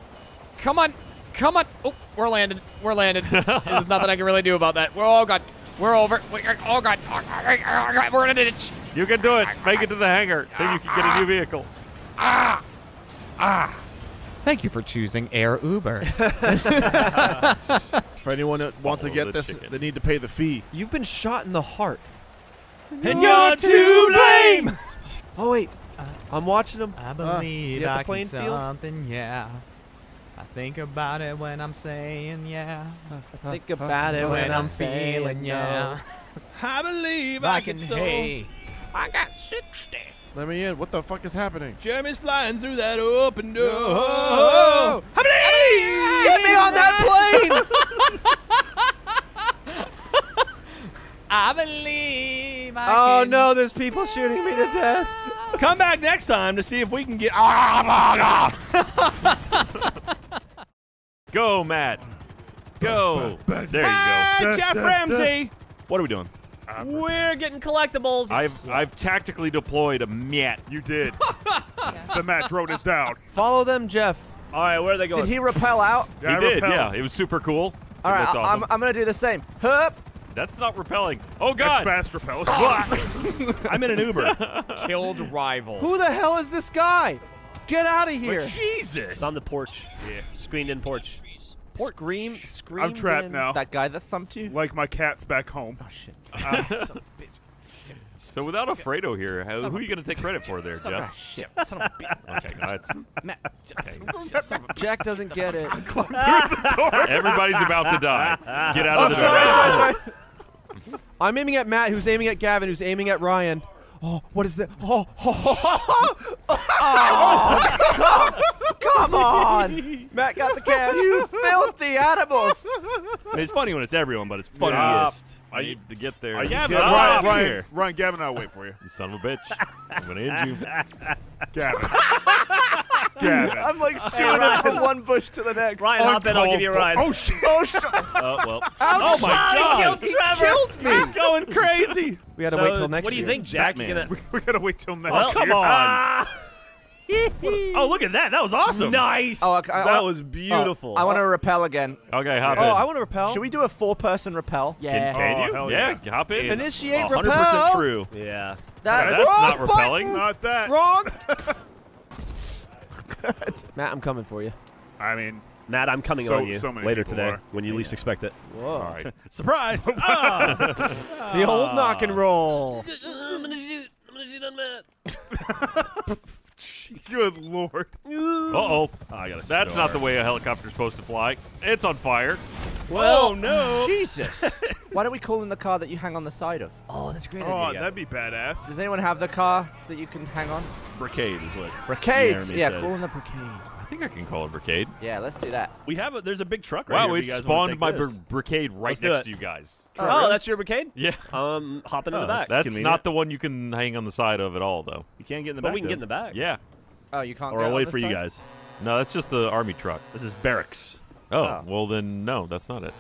Come on. Come on. Oh, we're landed. We're landed. There's nothing I can really do about that. We're all got. We're over. Oh, God. We're in a ditch. You can do it. Make it to the hangar. Then you can get a new vehicle. Ah. Ah. Thank you for choosing Air Uber. For anyone that wants oh, to get this, chicken. They need to pay the fee. You've been shot in the heart. And you're to blame. Oh, wait. I'm watching them. I believe uh, I can something, yeah. I think about it when I'm saying yeah. I think about it when I'm feeling yeah. I believe I can say I got sixty. Let me in. What the fuck is happening? Jeremy's flying through that open door. I believe! Get me on that plane! I believe I can. Oh no, there's people shooting me to death. Come back next time to see if we can get. Go, Matt. Go. There you go. Hey, Jeff Ramsey. What are we doing? We're getting collectibles. I've I've tactically deployed a Matt. You did. The Matt drone is down. Follow them, Jeff. All right, where are they going? Did he rappel out? Yeah, he I did. Rappelled. Yeah, it was super cool. All right, awesome. I'm I'm gonna do the same. Hup. That's not rappelling. Oh, God. That's fast rappelling. I'm in an Uber. Killed rival. Who the hell is this guy? Get out of here. But Jesus. It's on the porch. Yeah. Screened-in porch. porch. Scream, scream. I'm trapped now. That guy that thumped you? Like my cat's back home. Oh, shit. Uh, son of a bitch. So without Alfredo here, how, who are you going to take credit for there, son Jeff? Shit. Son of a bitch. Okay, that's... Matt. Okay. Jack doesn't get it. Everybody's about to die. Get out of oh, the door. Sorry, sorry, sorry. I'm aiming at Matt, who's aiming at Gavin, who's aiming at Ryan. Oh, what is that? Oh, oh, oh, oh. Come on! Matt got the cash. You filthy animals! It's funny when it's everyone, but it's funniest. Yeah. I need to get there. I Gavin, get Ryan, Ryan, Ryan, Gavin, I'll wait for you. You son of a bitch! I'm gonna end you, Gavin. Gavin. I'm like shooting hey, from one bush to the next. Ryan, hop in. I'll give you a ride. Oh shit! Oh shit! Oh well. Oh my God! He killed Trevor. He killed me. I'm going crazy. We gotta so wait till next year. What do you year. think, Jack? Gonna... We, we gotta wait till next well, year. Come on. Oh, look at that. That was awesome. Nice. Oh, okay. I, that I, was beautiful. Oh, I want to rappel again. Okay, hop in. Oh, I want to rappel. Should we do a four-person rappel? Yeah. Can, can oh, you? Yeah. yeah, hop in. Initiate oh, rappel. one hundred percent true. Yeah. That's, that's not rappelling. Not that. Wrong. Matt, I'm coming for you. I mean... Matt, I'm coming so, on you so later today are. when you yeah. least expect it. Whoa. All right. Surprise. Oh. The old knock and roll. I'm going to shoot. I'm going to shoot on Matt. Good Lord. Uh-oh. Oh, that's not the way a helicopter's supposed to fly. It's on fire. Well, oh, no. Jesus. Why don't we call in the car that you hang on the side of? Oh, that's a great oh, idea. Oh, that'd be badass. Does anyone have the car that you can hang on? Brigade is what. Brigades. Yeah, call in the brigade. think I can call a brigade. Yeah, let's do that. We have a, there's a big truck right wow, here. Wow, it guys spawned my br brigade right let's next to you guys. Oh, oh, that's your brigade? Yeah. Um, hop into oh, the back. That's convenient. Not the one you can hang on the side of at all, though. You can't get in the but back. But we can though. Get in the back. Yeah. Oh, you can't. Or I'll wait for side? You guys. No, that's just the army truck. This is barracks. Oh, oh. Well then, no, that's not it.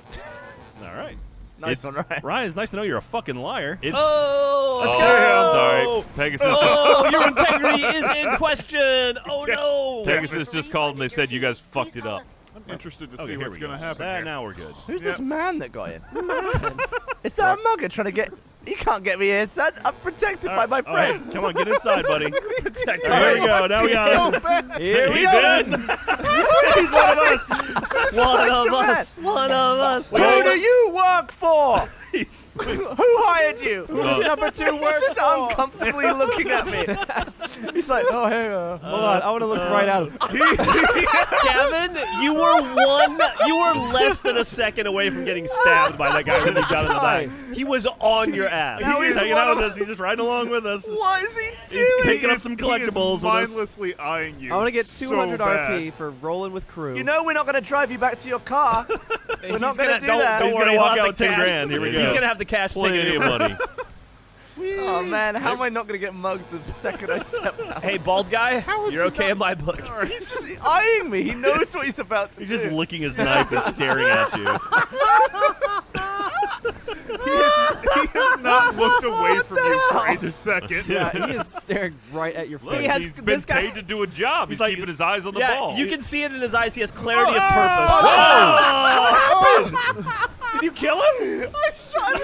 All right. Nice it's, one, Ryan. Ryan, it's nice to know you're a fucking liar. It's, oh, let's oh, go. Sorry, Pegasus. Oh, your integrity is in question. Oh no. Pegasus just called and they said you guys fucked it up. I'm interested to okay, see what's going to happen. Ah, now we're good. Who's yep. this man that got in? Man. Is that a mugger trying to get? You can't get me here, son. I'm protected right. by my friends. Right. Come on, get inside, buddy. Protected. There we go. Now we got him. Here we go. He's in. He's one of us. One of us. One of us. Who do you work for? Who hired you? Who does number two work for? He's uncomfortably looking at me. He's like, oh, hang on. Hold on. I want to look right at him. Gavin, you were one. You were less than a second away from getting stabbed by that guy when he got in the back. He was on your ass. He's, he's hanging out with us. He's just riding along with us. What is he doing? He's picking up some collectibles. He's mindlessly eyeing you. I want to get two hundred so R P for rolling with crew. You know we're not going to drive you back to your car. We're not going to do don't, that. Don't worry, walk out ten grand. Here we go. He's going to have the cash ticket. Money. Oh man, how am I not going to get mugged the second I step out? Hey, bald guy, you're okay in my book. He's just eyeing me. He knows what he's about to he's do. He's just licking his knife and staring at you. He has, he has not looked away from you for a second. Yeah, he is staring right at your face. Look, he has, he's been this guy, paid to do a job. He's, he's like, keeping his eyes on the yeah, ball. You can see it in his eyes. He has clarity oh, of purpose. Oh, what happened? Oh. Did you kill him? I shot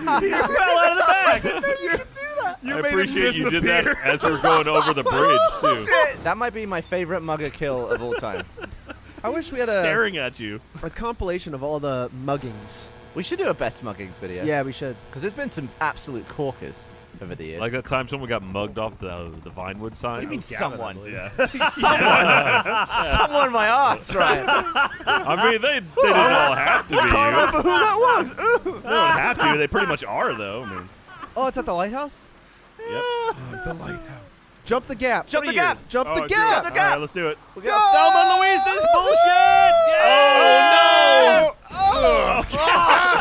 him in the back. He fell out of the bag. You can do that. You I appreciate you did that as we're going over the bridge, too. That might be my favorite mugger kill of all time. I wish we had a, staring at you. a compilation of all the muggings. We should do a best muggings video. Yeah, we should. Because there's been some absolute corkers over the years. Like that time someone got mugged off the the Vinewood sign. You mean someone? Yeah. Someone. Yeah. Someone my ass, right? I mean, they, they didn't all have to be. I can't remember who that was. Ooh. They don't have to. They pretty much are, though. I mean. Oh, it's at the lighthouse? Yep. Oh, the lighthouse. Jump the gap. Jump the gap. Jump the gap. All right, let's do it. We'll get Thelma and Louise, this bullshit! Yeah! Oh, no! Oh,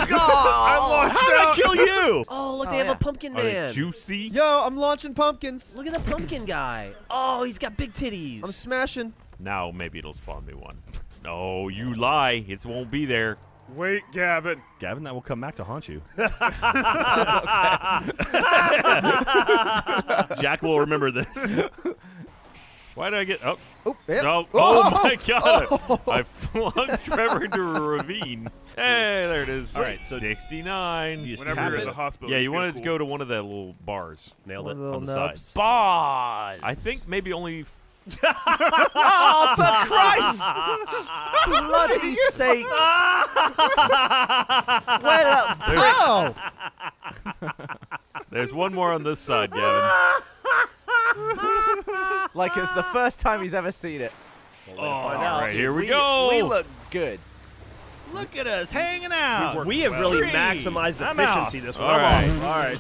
God. I launched How out. Did I kill you? Oh, look, they oh, have yeah. a pumpkin man. Right, juicy. Yo, I'm launching pumpkins. Look at the pumpkin guy. Oh, he's got big titties. I'm smashing. Now maybe it'll spawn me one. No, you lie. It won't be there. Wait, Gavin. Gavin, that will come back to haunt you. Jack will remember this. Why did I get up? Oh, yep. no. oh, oh my God! Oh. I flung Trevor into a ravine. Hey, there it is. All right, so sixty-nine. You whenever you're in the hospital, yeah, you wanted cool. to go to one of the little bars. Nailed one it on the nubs. Side. Bars. I think maybe only. Oh, for Christ! Bloody sake! Where the hell? There's one more on this side, Gavin. Like it's the first time he's ever seen it. Well, oh, all right, dude. Here we, we go. We look good. Look at us hanging out. We, we have well. really Three. maximized efficiency this one. All right,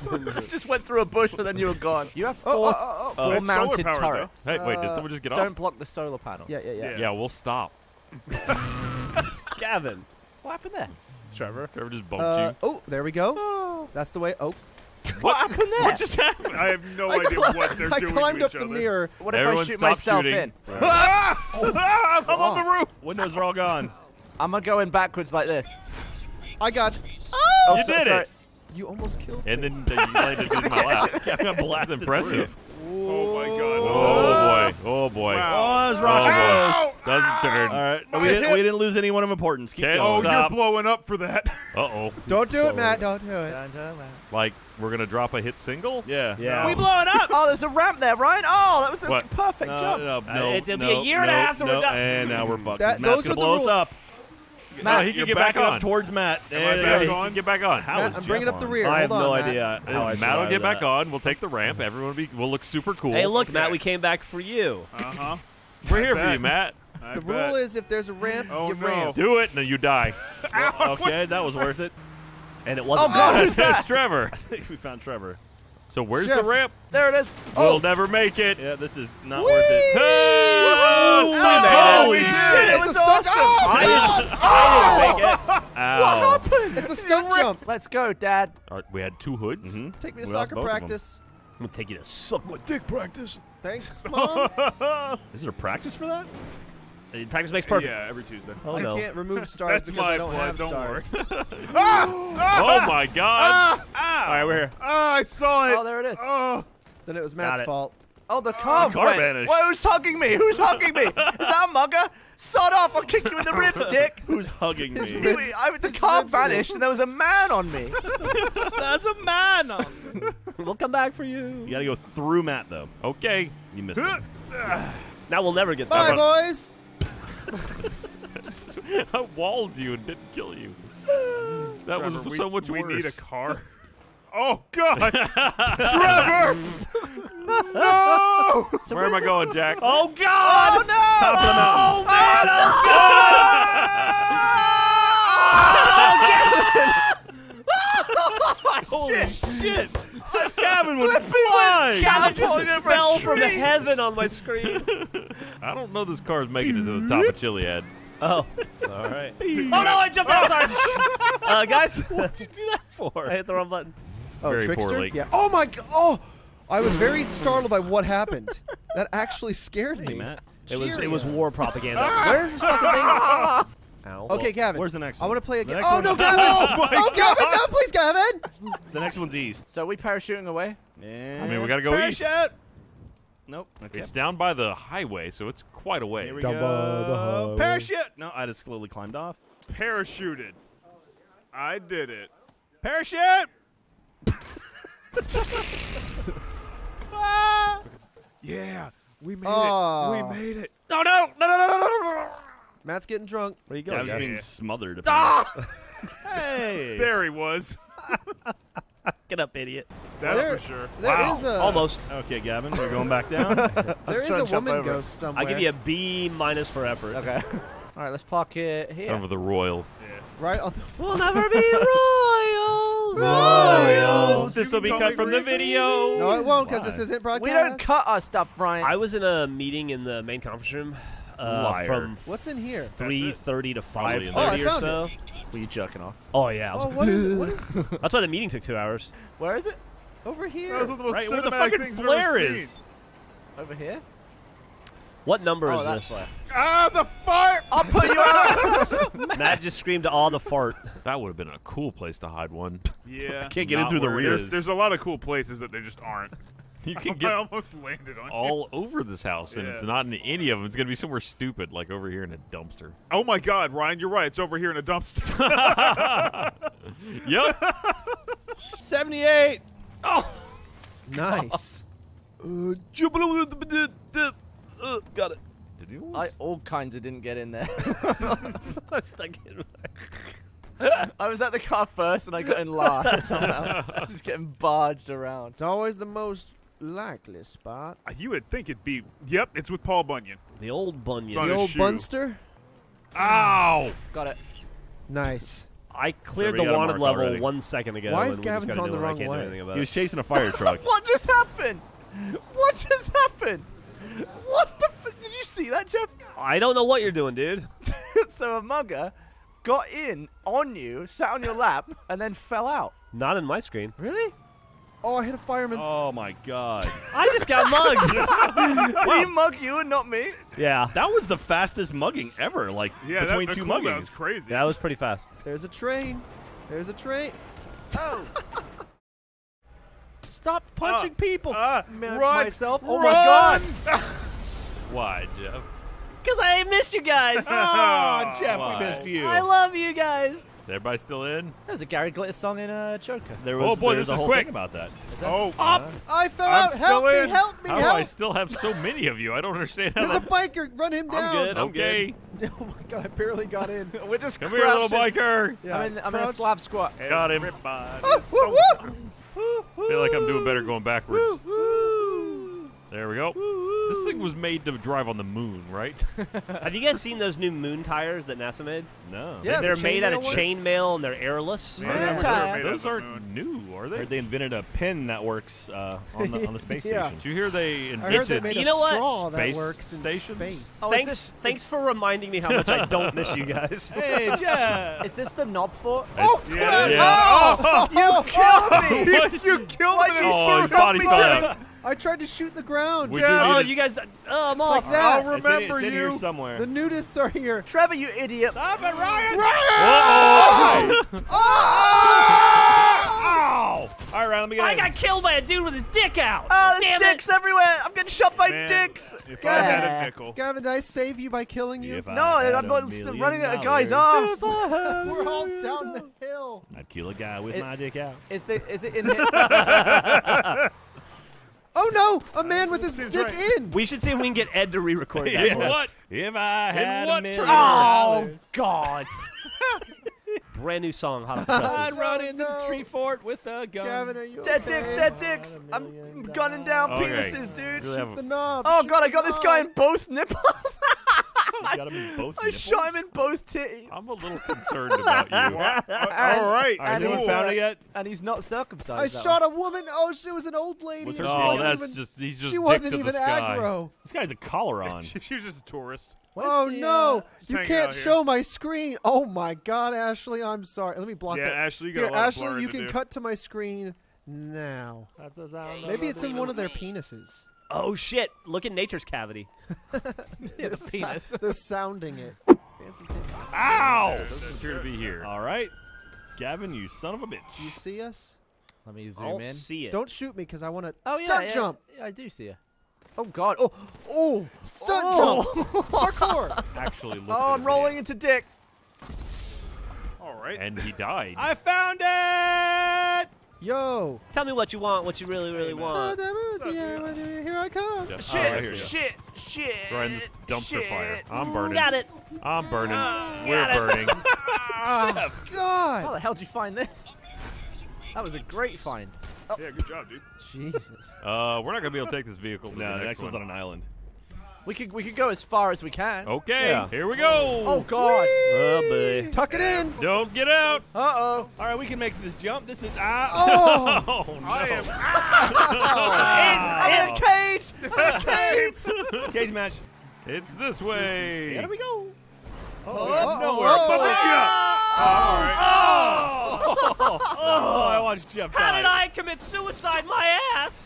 all right. Just went through a bush and then you were gone. You have four, oh, oh, oh, oh. four uh, mounted power, turrets. Though. Hey, wait, did someone just get uh, off? Don't block the solar panel. Yeah, yeah, yeah. Yeah, yeah we'll stop. Gavin, what happened there? Trevor, Trevor just bumped uh, you. Oh, there we go. Oh. That's the way. Oh. What happened there? What just happened? I have no I idea what they're I doing. I climbed up the mirror. What if Everyone I shoot myself shooting. in? Right. Ah! Oh. Ah! I'm oh. on the roof. Windows are all gone. I'm going backwards like this. I got you. Oh, oh, you so, did sorry. it. You almost killed me. And then you landed in my lap. Yeah, I got blasted. Impressive. Oh my God. Oh boy. Oh boy. Wow. Oh, that was Roger. Oh, doesn't turn. All right. We didn't, we didn't lose anyone of importance. Keep oh, you're blowing up for that. Uh-oh. Don't do it, Matt. Don't do it. Don't do it, Matt. Like. We're gonna drop a hit single? Yeah. yeah. We blowing up! Oh, there's a ramp there, Ryan. Oh, that was a what? perfect no, jump. No, no, uh, it'll no, be a year no, and a half till no, we're done. And now we're fucked. Matt's those gonna blow us up. Matt, no, he can get back, back on. Up towards Matt. Am I back on? He can get back on. How Matt, is I'm bringing up the rear. I have on, no Matt. idea. How I Matt will get back that. on. We'll take the ramp. Everyone will be. We'll look super cool. Hey, look, okay. Matt. We came back for you. Uh huh. We're here for you, Matt. The rule is if there's a ramp, you ramp. Do it, and then you die. Okay, that was worth it. And it wasn't. Oh God, who's that? It's Trevor. I think we found Trevor. So where's Jeff. the ramp? There it is. We'll oh. never make it. Yeah, this is not Whee! worth it. Hey! Oh, holy shit! It's, it's a stunt awesome. jump! I didn't, I didn't make it. Ow. What happened? It's a stunt jump. Let's go, Dad. All right, we had two hoods. Mm-hmm. Take me to we soccer practice. I'm gonna take you to suck my dick practice. Thanks, Mom. Is there a practice for that? Practice makes perfect. Yeah, every Tuesday. Oh, I no. can't remove stars That's because I don't plan. have don't stars. Ah! Oh my God! Ah! All right, we're here. Ah, I saw it. Oh, there it is. Oh, then it was Matt's it. fault. Oh, the car, oh, car vanished. Wait, who's hugging me? Who's hugging me? Is that a mugger? Sod off! I'll kick you in the ribs, dick. Who's hugging me? Really, I, the His car vanished, and there was a man on me. There's a man on me. We'll come back for you. You gotta go through Matt, though. Okay, you missed it. Now we'll never get that. Bye, run. boys. I walled you and didn't kill you. That Trevor, was so we, much we worse. We need a car. Oh God, Trevor! No! So where am I going, Jack? Oh God! Oh no! Top of the mountain. Oh man! Oh God! Oh, oh shit! Shit! My cabin was flying! I just fell from heaven on my screen. I don't know. This car is making it to the top of Chiliad. Oh, all right. Oh no! I jumped out. Sorry. Uh, guys, what did you do that for? I hit the wrong button. Oh, very trickster? poorly. Yeah. Oh my God! Oh, I was very startled by what happened. That actually scared me. Hey, Matt. It was it was war propaganda. Where's this fucking thing? Ow. Okay, Gavin. Where's the next one? I want to play again. Oh, no, Gavin! Oh, oh Gavin, no, please, Gavin! The next one's east. So are we parachuting away? Yeah. I mean, we gotta go Parachute. east. Nope. Okay. It's down by the highway, so it's quite a way. Here we down go. By the Parachute! No, I just slowly climbed off. Parachuted. I did it. Parachute! Ah! Yeah, we made oh. it. We made it. No, no, no, no, no, no, no. Matt's getting drunk. Where you going? I was being smothered. Ah! Hey, there he was. Get up, idiot. That's there, for sure. There wow. is a... Almost. Okay, Gavin, we're going back down. There is a woman over. ghost somewhere. I give you a B minus for effort. Okay. All right, let's park it here. Over the royal. Yeah. Right on. The we'll never be royal. Royals. This will be cut from the video. No, it won't, because this isn't broadcast. We don't cut our stuff, Brian. I was in a meeting in the main conference room. Uh, Liar. From What's in here? three thirty to five thirty oh, or so. It. Were you jerking off? Oh, yeah. Oh, what is, what is this? That's why the meeting took two hours. Where is it? Over here. That was the most right, where the fucking flare is. Over here? What number oh, is that's this? Flare. Ah, the fart! I'll put you out! Matt just screamed all the fart. That would have been a cool place to hide one. Yeah. I can't get Not in through the rear. There's, there's a lot of cool places that they just aren't. You can I, get I almost landed on all you. over this house, and yeah. it's not in any of them. It's going to be somewhere stupid, like over here in a dumpster. Oh, my God, Ryan, you're right. It's over here in a dumpster. Yep. seventy-eight. Oh. Nice. Uh, got it. I all kinds of didn't get in there. I was thinking, like, I was at the car first and I got in last somehow. I was just getting barged around. It's always the most likely spot. Uh, you would think it'd be. Yep, it's with Paul Bunyan. The old Bunyan. The old shoe. Bunster? Ow! Got it. Nice. I cleared so the wanted level already. one second ago. Why is Gavin gone the wrong way? He was chasing a fire truck. What just happened? What just happened? What the f- did you see that, Jeff? I don't know what you're doing, dude. So a mugger got in on you, sat on your lap, and then fell out. Not in my screen. Really? Oh, I hit a fireman. Oh, my God. I just got mugged. Wow. He mugged you and not me? Yeah. That was the fastest mugging ever, like, yeah, between that, two cool, muggings. That was crazy. Yeah, that was pretty fast. There's a train. There's a train. Oh. Stop punching uh, people! Uh, Man, run, myself. Oh run. my God! Why, Jeff? Because I missed you guys. Oh, Jeff, Why? we missed you. I love you guys. Is everybody still in? There's a Gary Glitter song in uh, Joker. There was, oh boy, there this was a is whole quick thing about that. Is that oh, up! Uh, I fell I'm out. Help in. me! Help me! How help. do I still have so many of you? I don't understand. How There's I'm... a biker. Run him down. I'm good. I'm okay. Good. Oh my God! I barely got in. We're just come crouching. here, little biker. Yeah. I'm in. I'm Crouch. in a Slav squat. Got him. I feel like I'm doing better going backwards. There we go. This thing was made to drive on the moon, right? Have you guys seen those new moon tires that NASA made? No. Yeah, they're the made out of chainmail and they're airless. Yeah. Those aren't new, are are they? Heard they invented a pen that works uh, on the on the space yeah. station. Did you hear they invented? They you know what? Space that works in station. Space. Oh, thanks, this, thanks this? for reminding me how much I don't miss you guys. Hey, Jeff. Is this the knob for? Oh, yeah, yeah. oh, oh, oh, you killed me! What? You killed Why'd me! You oh, his body fell out. I tried to shoot the ground. We yeah. Oh, you guys. Oh, I'm off. Like that. I'll remember it's in, it's in you. Here somewhere. The nudists are here. Trevor, you idiot. Stop it, Ryan. Ryan! Uh-oh. Oh! Oh! All right, Ryan, let me get I in. got killed by a dude with his dick out. Oh, there's Damn dicks it. everywhere. I'm getting shot by Man, dicks. If Gavin, I had a nickel. Gavin, did I save you by killing you? If no, I'm running at a guy's arms. We're all down the hill. I'd kill a guy with it, my dick out. Is, the, is it in here? Oh no! A man with his Seems dick right. in. We should see if we can get Ed to re-record that. Yes. What? If I had what a million dollars. Oh God! Brand new song. Hot I'd run into no. the tree fort with a gun. Gavin, are you dead okay? dicks, dead dicks. I'm gunning down okay. penises, dude. Really Shoot the knob. Oh Shoot God! I got this guy in both nipples. I, got him in both I shot him in both titties. I'm a little concerned about you. and, All right. Has anyone found it yet? And he's not circumcised. I shot one. a woman. Oh, she was an old lady. Oh, that's even, just, he's just She wasn't even aggro. This guy's a collar on. she, she was just a tourist. What's oh, the, no. You can't show my screen. Oh, my God, Ashley. I'm sorry. Let me block yeah, that. Yeah, Ashley, you got Here, a lot Ashley, of you can do. cut to my screen now. That does, Maybe it's in one of their penises. Oh shit! Look at nature's cavity. yeah, the penis. So they're sounding it. Fancy Ow! Doesn't appear to be here. All right, Gavin, you son of a bitch. You see us? Let me zoom I'll in. See it. Don't shoot me, cause I want to oh, stunt yeah, yeah, jump. Yeah, I do see you. Oh god! Oh, oh! Stunt oh. jump! Parkour! Actually, look oh, I'm rolling into dick. All right. And he died. I found it! Yo! Tell me what you want, what you really, really want. Here I come. Yeah. Shit, right, shit, shit, Ryan, this dumpster shit. fire. I'm burning. Got it. I'm burning. Uh, We're burning. Oh, God. How the hell did you find this? That was a great find. Oh. Yeah, good job, dude. Jesus. Uh, we're not gonna be able to take this vehicle. No, the next, next one's one. on an island. We could we could go as far as we can. Okay, yeah. Here we go. Oh God! Oh, boy. Tuck it in. Don't get out. Uh oh. All right, we can make this jump. This is ah. Oh. oh no! I am ah. in, in, I'm in a cage. I'm in a cage. Cage match. It's this way. Here we go. Oh, oh nowhere. Oh, oh, oh, oh. oh. All right. Oh. oh, I watched Jeff. How did I commit suicide? My ass.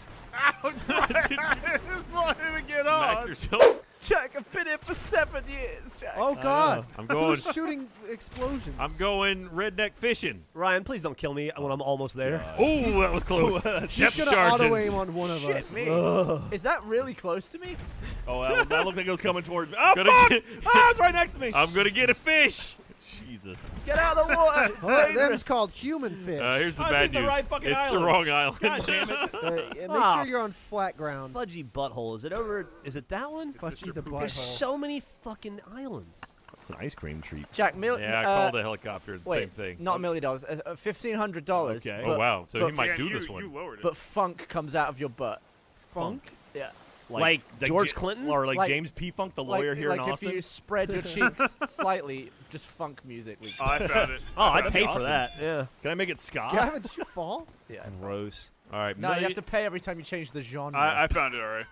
Ow, Did you just want him to get Smack on. Yourself? Jack, I've been here for seven years, Jack. Oh, God. I'm going. Who's shooting explosions? I'm going redneck fishing. Ryan, please don't kill me when I'm almost there. Uh, oh, that was close. He's going to auto-aim on one of Shit us. Me. Uh. Is that really close to me? Oh, that, that looked like it was coming towards me. Oh, fuck! Get, oh, it's right next to me. I'm going to get a fish. Jesus. Get out of the water! Oh, them's called human fish. Uh, here's the oh, bad news. The right it's island. the wrong island. God damn it. Uh, make oh, sure you're on flat ground. Fudgy butthole. Is it over? Is it that one? It's Fudgy the butthole. There's so many fucking islands. It's an ice cream treat. Jack, mil yeah, I called uh, a helicopter. The wait, same thing. Not a million dollars. Uh, uh, Fifteen hundred dollars. Okay. But, oh wow. So but, he might yeah, do you, this one. You but funk comes out of your butt. Funk? funk? Yeah. Like, like George G Clinton? Or like, like James P. Funk, the lawyer like, here like in Austin? Like if you spread your cheeks slightly, just funk music. Oh, I found it. Oh, I'd pay awesome. for that. Yeah. Can I make it Scott? Gavin, did you fall? Yeah. And Rose. All right. No, you have to pay every time you change the genre. I, I found it already.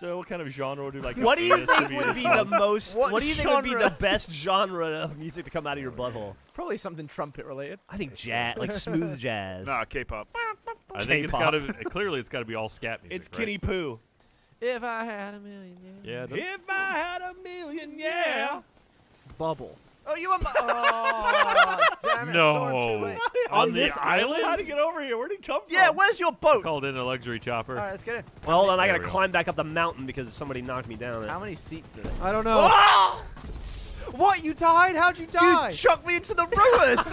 So what kind of genre would you like? What do you think would be the most? What, what do you think would be the best genre of music to come out of your butthole? Probably something trumpet related. I think jazz, like smooth jazz. Nah, K-pop. I think it's gotta. Clearly, it's gotta be all scat music. It's right? Kinney Poo. If I had a million, yeah. yeah if I had a million, yeah. Bubble. Oh, you on my? Oh, damn it! No, on this island? How to get over here? Where did he come from? Yeah, where's your boat? Called in a luxury chopper. All right, let's get it. Well, hold on, I gotta climb back up the mountain because somebody knocked me down. How many seats is it? I don't know. Oh! What? You died? How'd you die? You chucked me into the ruins.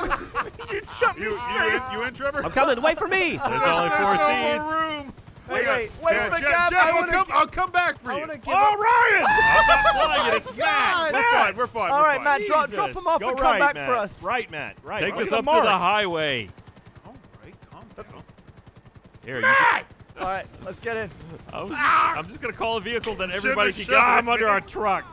you chucked me straight. You, you in, Trevor? I'm coming. Wait for me. There's only four seats. Room. Wait, wait, wait yeah, for Jeff, Jeff, I I'll, come, I'll come back for I you. Oh, Ryan! I'm not flying. It's Matt. We're fine. We're fine. All right, fine. Matt, drop, drop him off Go and right, come back Matt. for us. Right, Matt. Right. Take us up to the highway. All right, calm down. Here, Matt! You All right, let's get in. I was, ah! I'm just going to call a vehicle that everybody can get. I'm under a truck.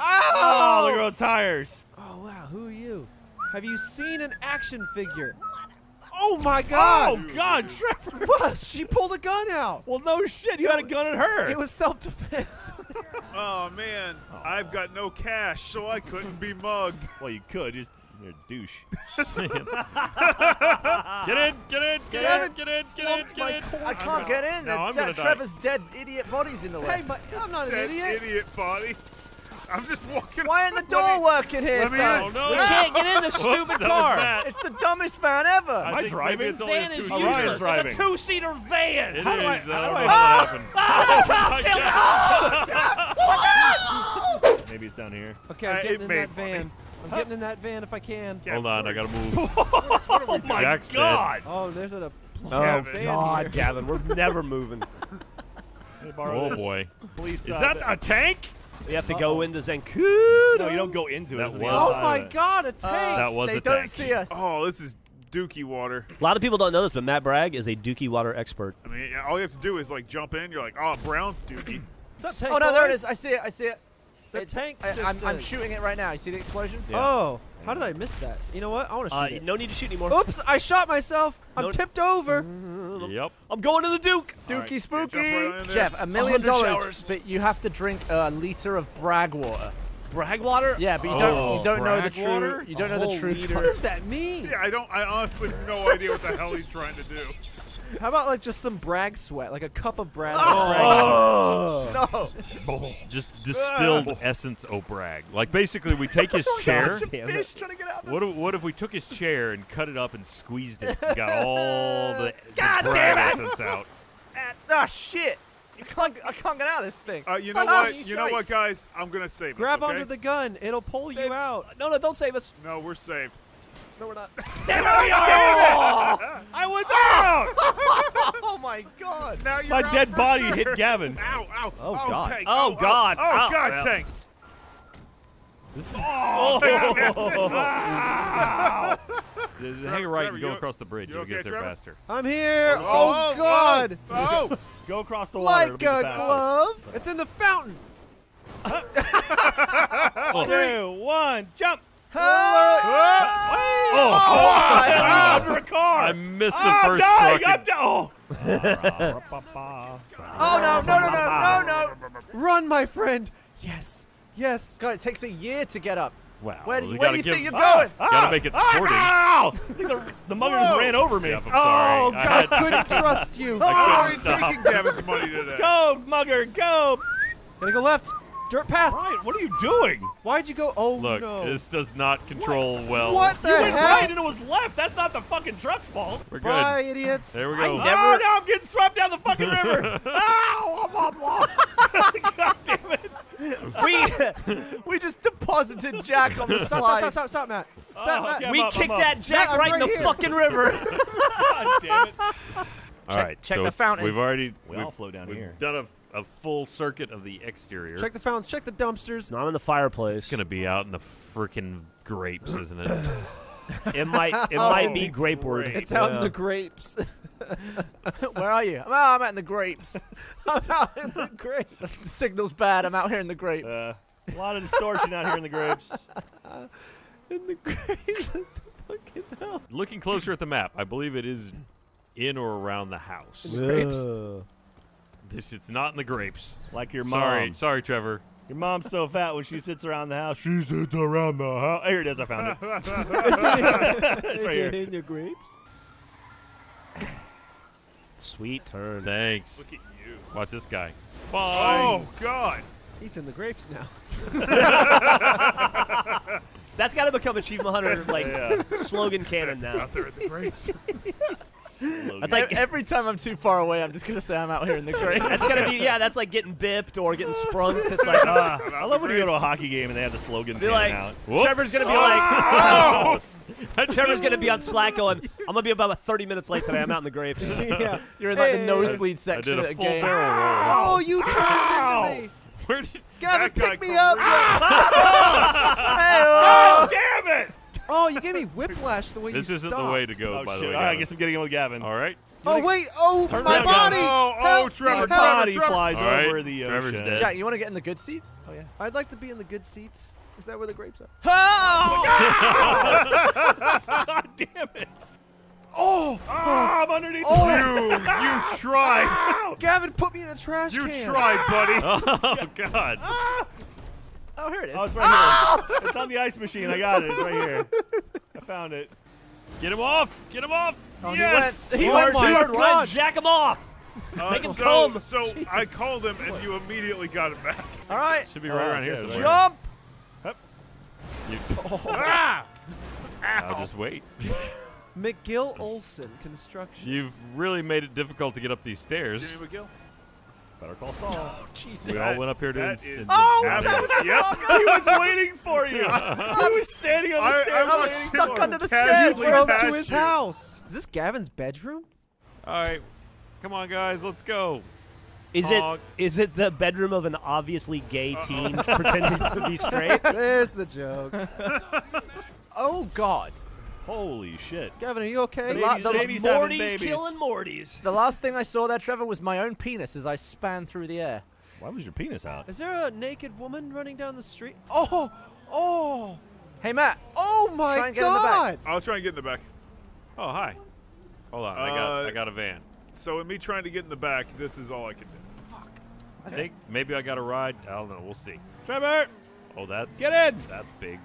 Oh, look at those tires. Oh, wow. Who are you? Have you seen an action figure? Oh my God! Oh God, Trevor! What? She pulled a gun out. Well, no shit. You had a gun at her. It was self-defense. Oh man, oh. I've got no cash, so I couldn't be mugged. Well, you could. Just you're a douche. get in! Get in! Get, get in! Get in! Get in! Get in! I can't get in. No, that Trevor's die. dead idiot body's in the way. Hey, my, I'm not dead an idiot. Idiot body. I'm just walking. Why isn't the door me, working here, son? In. No, no. We can't get in the stupid car. It's the dumbest van ever. I Am I driving? The van is useless. It's a two-seater van. It how is. Do I don't know what happened. Maybe it's down here. Okay, I'm getting uh, in that van. Funny. I'm huh? getting in that van if I can. Can't Hold on, I gotta move. Oh my Jack's God! Dead. Oh, there's a oh God, Gavin, we're never moving. Oh boy. Is that a tank? You have to uh -oh. go into Zancudo. No, you don't go into that it. Was oh my God, a tank! Uh, that was they a tank. They don't see us. Oh, this is dookie water. A lot of people don't know this, but Matt Bragg is a dookie water expert. I mean, all you have to do is like jump in. You're like, oh, brown dookie. What's up, tank oh no, boys? There it is. I see it. I see it. The it, tank. I, I'm, I'm shooting it right now. You see the explosion? Yeah. Oh, how did I miss that? You know what? I want to shoot uh, it. No need to shoot anymore. Oops! I shot myself. No I'm tipped over. Yep. I'm going to the Duke. Dookie right, spooky. Right Jeff, a million dollars, but you have to drink a liter of Bragg water. Bragg water? Yeah, but you oh, don't you don't know the true water? You don't a know the true. What does that mean? Yeah, I don't. I honestly have no idea what the hell he's trying to do. How about like just some Bragg sweat, like a cup of Bragg? Oh. Bragg sweat. No. Oh. Just distilled oh. essence of Bragg. Like basically, we take his chair. God, fish trying to get out what if, what if we took his chair and cut it up and squeezed it, and got all the, God the Bragg essence out? Ah, oh, shit! I can't, I can't get out of this thing. Uh, you know oh, what? You shite. know what, guys? I'm gonna save. Grab us, okay? onto the gun. It'll pull save. you out. No, no, don't save us. No, we're saved. No, we're not. Damn it! We are! Oh, I was out! Oh my God! Now you're my dead body sure. hit Gavin. Ow! Ow! Oh, oh God! Tank. Oh, oh God! Oh, oh, oh God! Well. Tank! This is oh! Wow. Hang a right and go you, across the bridge. You'll okay, get there Trevor? faster. I'm here! Oh, oh, oh God! Oh! oh. Go across the water. Like a glove. It's in the fountain. oh. Two, one, jump! Hello. Oh, oh, oh, oh, under a car. I missed the oh, first no, truck. Oh. oh, no, no, no, no, no, no. Run, my friend. Yes, yes. God, it takes a year to get up. Wow. Where, well, where do you give, think you're oh, going? Oh, gotta make it sporting. Oh, the the mugger just ran over me. Yeah, oh, God, I couldn't trust you. I couldn't stop. Taking Gavin's money today. Go, mugger, go. Gonna go left. Dirt path. Ryan, what are you doing? Why'd you go? Oh Look, no! Look, this does not control what? well. What the You went heck? right and it was left. That's not the fucking truck's fault. We're good. Bye, idiots. There we go. I never... Oh no, I'm getting swept down the fucking river. Ow! Blah blah. God damn it. We we just deposited Jack on the slide. Stop! Stop! Stop! Stop, Matt. Stop, oh, Matt. Okay, we up, kicked that Jack Matt, right, right in the fucking river. God damn it. All check, right, check so the fountains. We've already we we've, all flow down we've here. Done a, a full circuit of the exterior. Check the fountains. Check the dumpsters. Not in the fireplace. It's gonna be out in the freaking grapes, isn't it? it might. It oh, might be grapeward. Grape. It's yeah. out in the grapes. Where are you? I'm out, I'm out in the grapes. I'm out in the grapes. The signal's bad. I'm out here in the grapes. Uh, a lot of distortion out here in the grapes. In the grapes. Fucking hell. Looking closer at the map, I believe it is. In or around the house. The grapes. This it's not in the grapes. Like your mom. Sorry, sorry, Trevor. Your mom's so fat when she sits around the house. She sits around the house. Here it is. I found it. It's right here. In the grapes. Sweet turn. Thanks. Look at you. Watch this guy. Fine. Oh God. He's in the grapes now. That's got to become Achievement Hunter like yeah. slogan canon now. Out there in the grapes. That's like every time I'm too far away, I'm just gonna say I'm out here in the grapes. That's gonna be yeah. That's like getting bipped or getting sprung. It's like ah. Uh, I love when you go to a hockey game and they have the slogan. Be like, out. Trevor's gonna be oh! like, oh! Trevor's gonna be on Slack going, I'm gonna be about thirty minutes late today. I'm out in the grapes. yeah, you're in like hey. the nosebleed I, section I did a of the game. Barrel roll. Oh, you turned Ow! into me. Where did Gavin pick me up? Ah! hey, oh. God damn it! Oh, you gave me whiplash the way this you stopped. This isn't the way to go, oh, by shit. the way. All right, I guess I'm getting in with Gavin. All right. Oh, wait. Oh, Turn my body. Oh, oh, Trevor. body flies All over right. the ocean. Trevor's dead. Jack, you want to get in the good seats? Oh, yeah. I'd like to be in the good seats. Is that where the grapes are? Oh! God damn it! Oh! Oh, I'm underneath oh. you! You tried! Gavin, put me in the trash you can! You tried, buddy! Oh, God. Oh, here it is. Oh, it's right oh! here. It's on the ice machine. I got it. It's right here. I found it. Get him off! Get him off! Oh, yes! He went, he went oh, one. Jack him off! Uh, Make him so, come! So Jesus. I called him, and you immediately got him back. All right. Should be right oh, around here somewhere. Jump! Hup. You oh. ah! I'll just wait. McGill Olson Construction. You've really made it difficult to get up these stairs. Jimmy McGill. Better call Saul. Oh, Jesus. We all went up here to. That in, is oh, that was yep. He was waiting for you. I was standing on the I, stairs. I was stuck under the stairs. You drove to his you. house. Is this Gavin's bedroom? All right. Come on, guys. Let's go. Is Hog. it is it the bedroom of an obviously gay uh-oh. teen pretending to be straight? There's the joke. Oh, God. Holy shit. Gavin, are you okay? The, the, the Morty's killing Morty's. The last thing I saw there, Trevor, was my own penis as I span through the air. Why was your penis out? Is there a naked woman running down the street? Oh! Oh! Hey, Matt. Oh, my try and get God! In the back. I'll try and get in the back. Oh, hi. Hold on. Uh, I, got, I got a van. So, in me trying to get in the back, this is all I can do. Fuck. Okay. I think maybe I got a ride. I don't know. We'll see. Trevor! Oh, that's... Get in! That's big.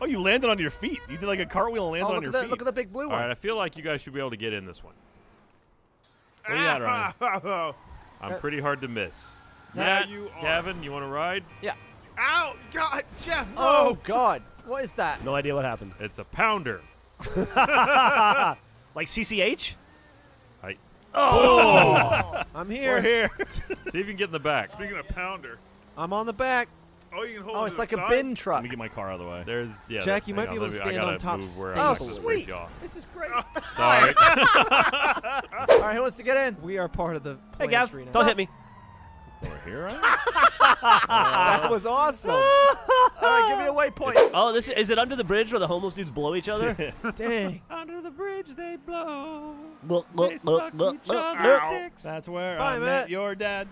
Oh, you landed on your feet. You did like a cartwheel and landed oh, on your the, feet. Look at the big blue one. All right, I feel like you guys should be able to get in this one. Where you at, Ryan? I'm pretty hard to miss. Matt, you are. Gavin, you want to ride? Yeah. Ow! God, Jeff! No. Oh, God. What is that? No idea what happened. It's a pounder. Like C C H? I. Oh! I'm here. We're here. See if you can get in the back. Speaking of pounder. I'm on the back. Oh, you can hold oh, it's like a bin truck. Let me get my car out of the way. There's, yeah, Jack, you might be able to stand on top. Oh, sweet. This is great. Sorry. All right, who wants to get in? We are part of the Hey, Gav, don't hit me. Over here, right? That was awesome. All right, give me a waypoint. Oh, this is, is it under the bridge where the homeless dudes blow each other? Dang. Under the bridge they blow. Look, look, they look, suck look, each look, other's look. Dicks. That's where Bye, I Matt. met your dad.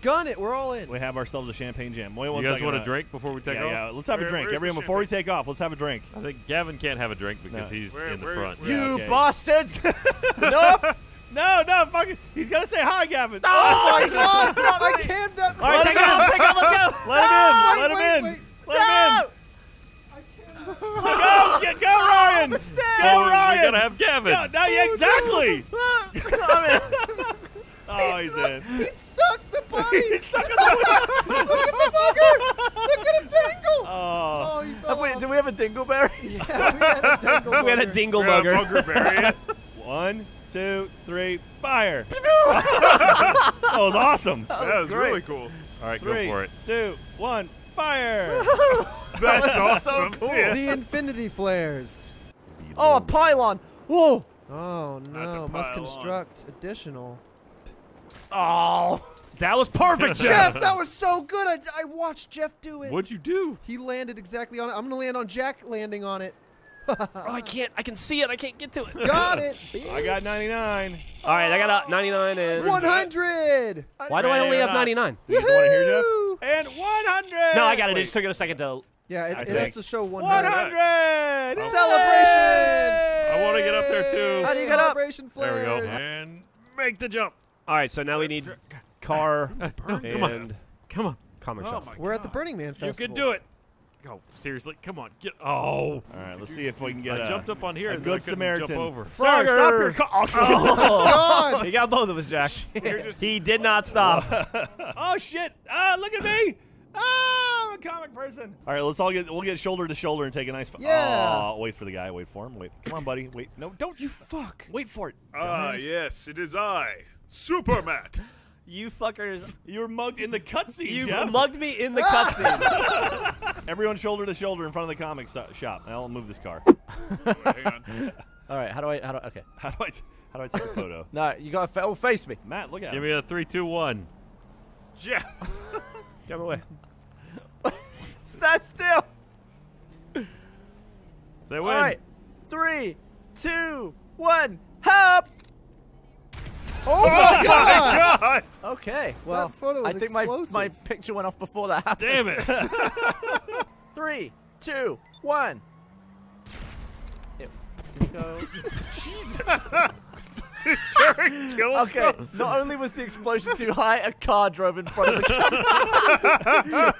Gun it, we're all in. We have ourselves a champagne jam. Wait, you guys want a drink before we take yeah, off? Yeah, let's have where, a drink. Everyone, before we take off, let's have a drink. I think Gavin can't have a drink because no. he's where, in the where, front. Where, you okay. bastards! Nope! No, no, fucking. He's gonna say hi, Gavin. Oh, oh my God! God. I can't. All right, take off, take off, let's go. Let him in. Let him in. Let him in. Go, get, go, Ryan. Go, Ryan. We gotta have Gavin. No, no yeah, exactly. I'm in. Oh, he's, he's in. He stuck the body. He's stuck in the body. Look at the bugger. Look at him dingle. Oh. oh he fell oh, wait, off. Did we have a dingleberry? Yeah, we had a dingleberry. We had a dingle bugger. We had a buggerberry. One, two, three, fire. That was awesome. That was, that was really cool. All right, three, go for it. Two, one, fire. That's awesome. So cool. Yeah. The infinity flares. Oh, a pylon. Whoa. Oh, no. Must construct additional. Oh, that was perfect, Jeff. Jeff, that was so good. I, I watched Jeff do it. What'd you do? He landed exactly on it. I'm going to land on Jack landing on it. Oh, I can't. I can see it. I can't get to it. Got it. Bitch. I got ninety-nine. All right, I got ninety-nine and one hundred. Why do I only have ninety-nine? You want to hear, Jeff? And one hundred. No, I got it. Wait. It just took it a second to. Yeah, it, it has to show one hundred. one hundred. Oh. Celebration. I want to get up there, too. How do you get up? Celebration flares. There we go. And make the jump. All right, so now we need car and come on, come on, comic shop. Oh, we're at the Burning Man festival. You can do it. Oh, seriously, come on, get. Oh, all right, let's see if we can get. I a, jumped up on here. A good Samaritan. Jump over. Frogger, stop your car. Oh, oh God. He got both of us, Jack. He did not stop. Oh shit! Ah, look at me. Ah, I'm a comic person. All right, let's all get. We'll get shoulder to shoulder and take a nice. Yeah. Oh, wait for the guy. Wait for him. Wait. Come on, buddy. Wait. No, don't you fuck. Wait for it. Ah, uh, yes, it is I. Super Matt. You fuckers. You were mugged in the cutscene, You Jeff. mugged me in the cutscene. Everyone shoulder to shoulder in front of the comic so shop. I'll move this car. Wait, hang on. All right, how do I, how do I, okay. How do I, how do I take a photo? No, you gotta, fa oh, face me. Matt, look at Give him. Give me a three, two, one. Jeff. Come away. Stand still. Say when. All right, three, two, one, hop. Oh my oh god! god! Okay, well, that photo was I think my, my picture went off before that happened. Damn it! Three, two, one. It go. Jesus! Okay, him. Not only was the explosion too high, a car drove in front of the camera.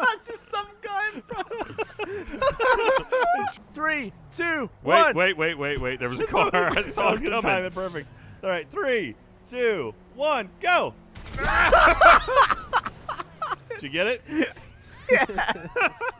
That's just some guy in front of me. Three, two, wait, one. Wait, wait, wait, wait, there was a car. I saw it coming. Time it perfect. All right, three, two, one, go. Did you get it? Yeah.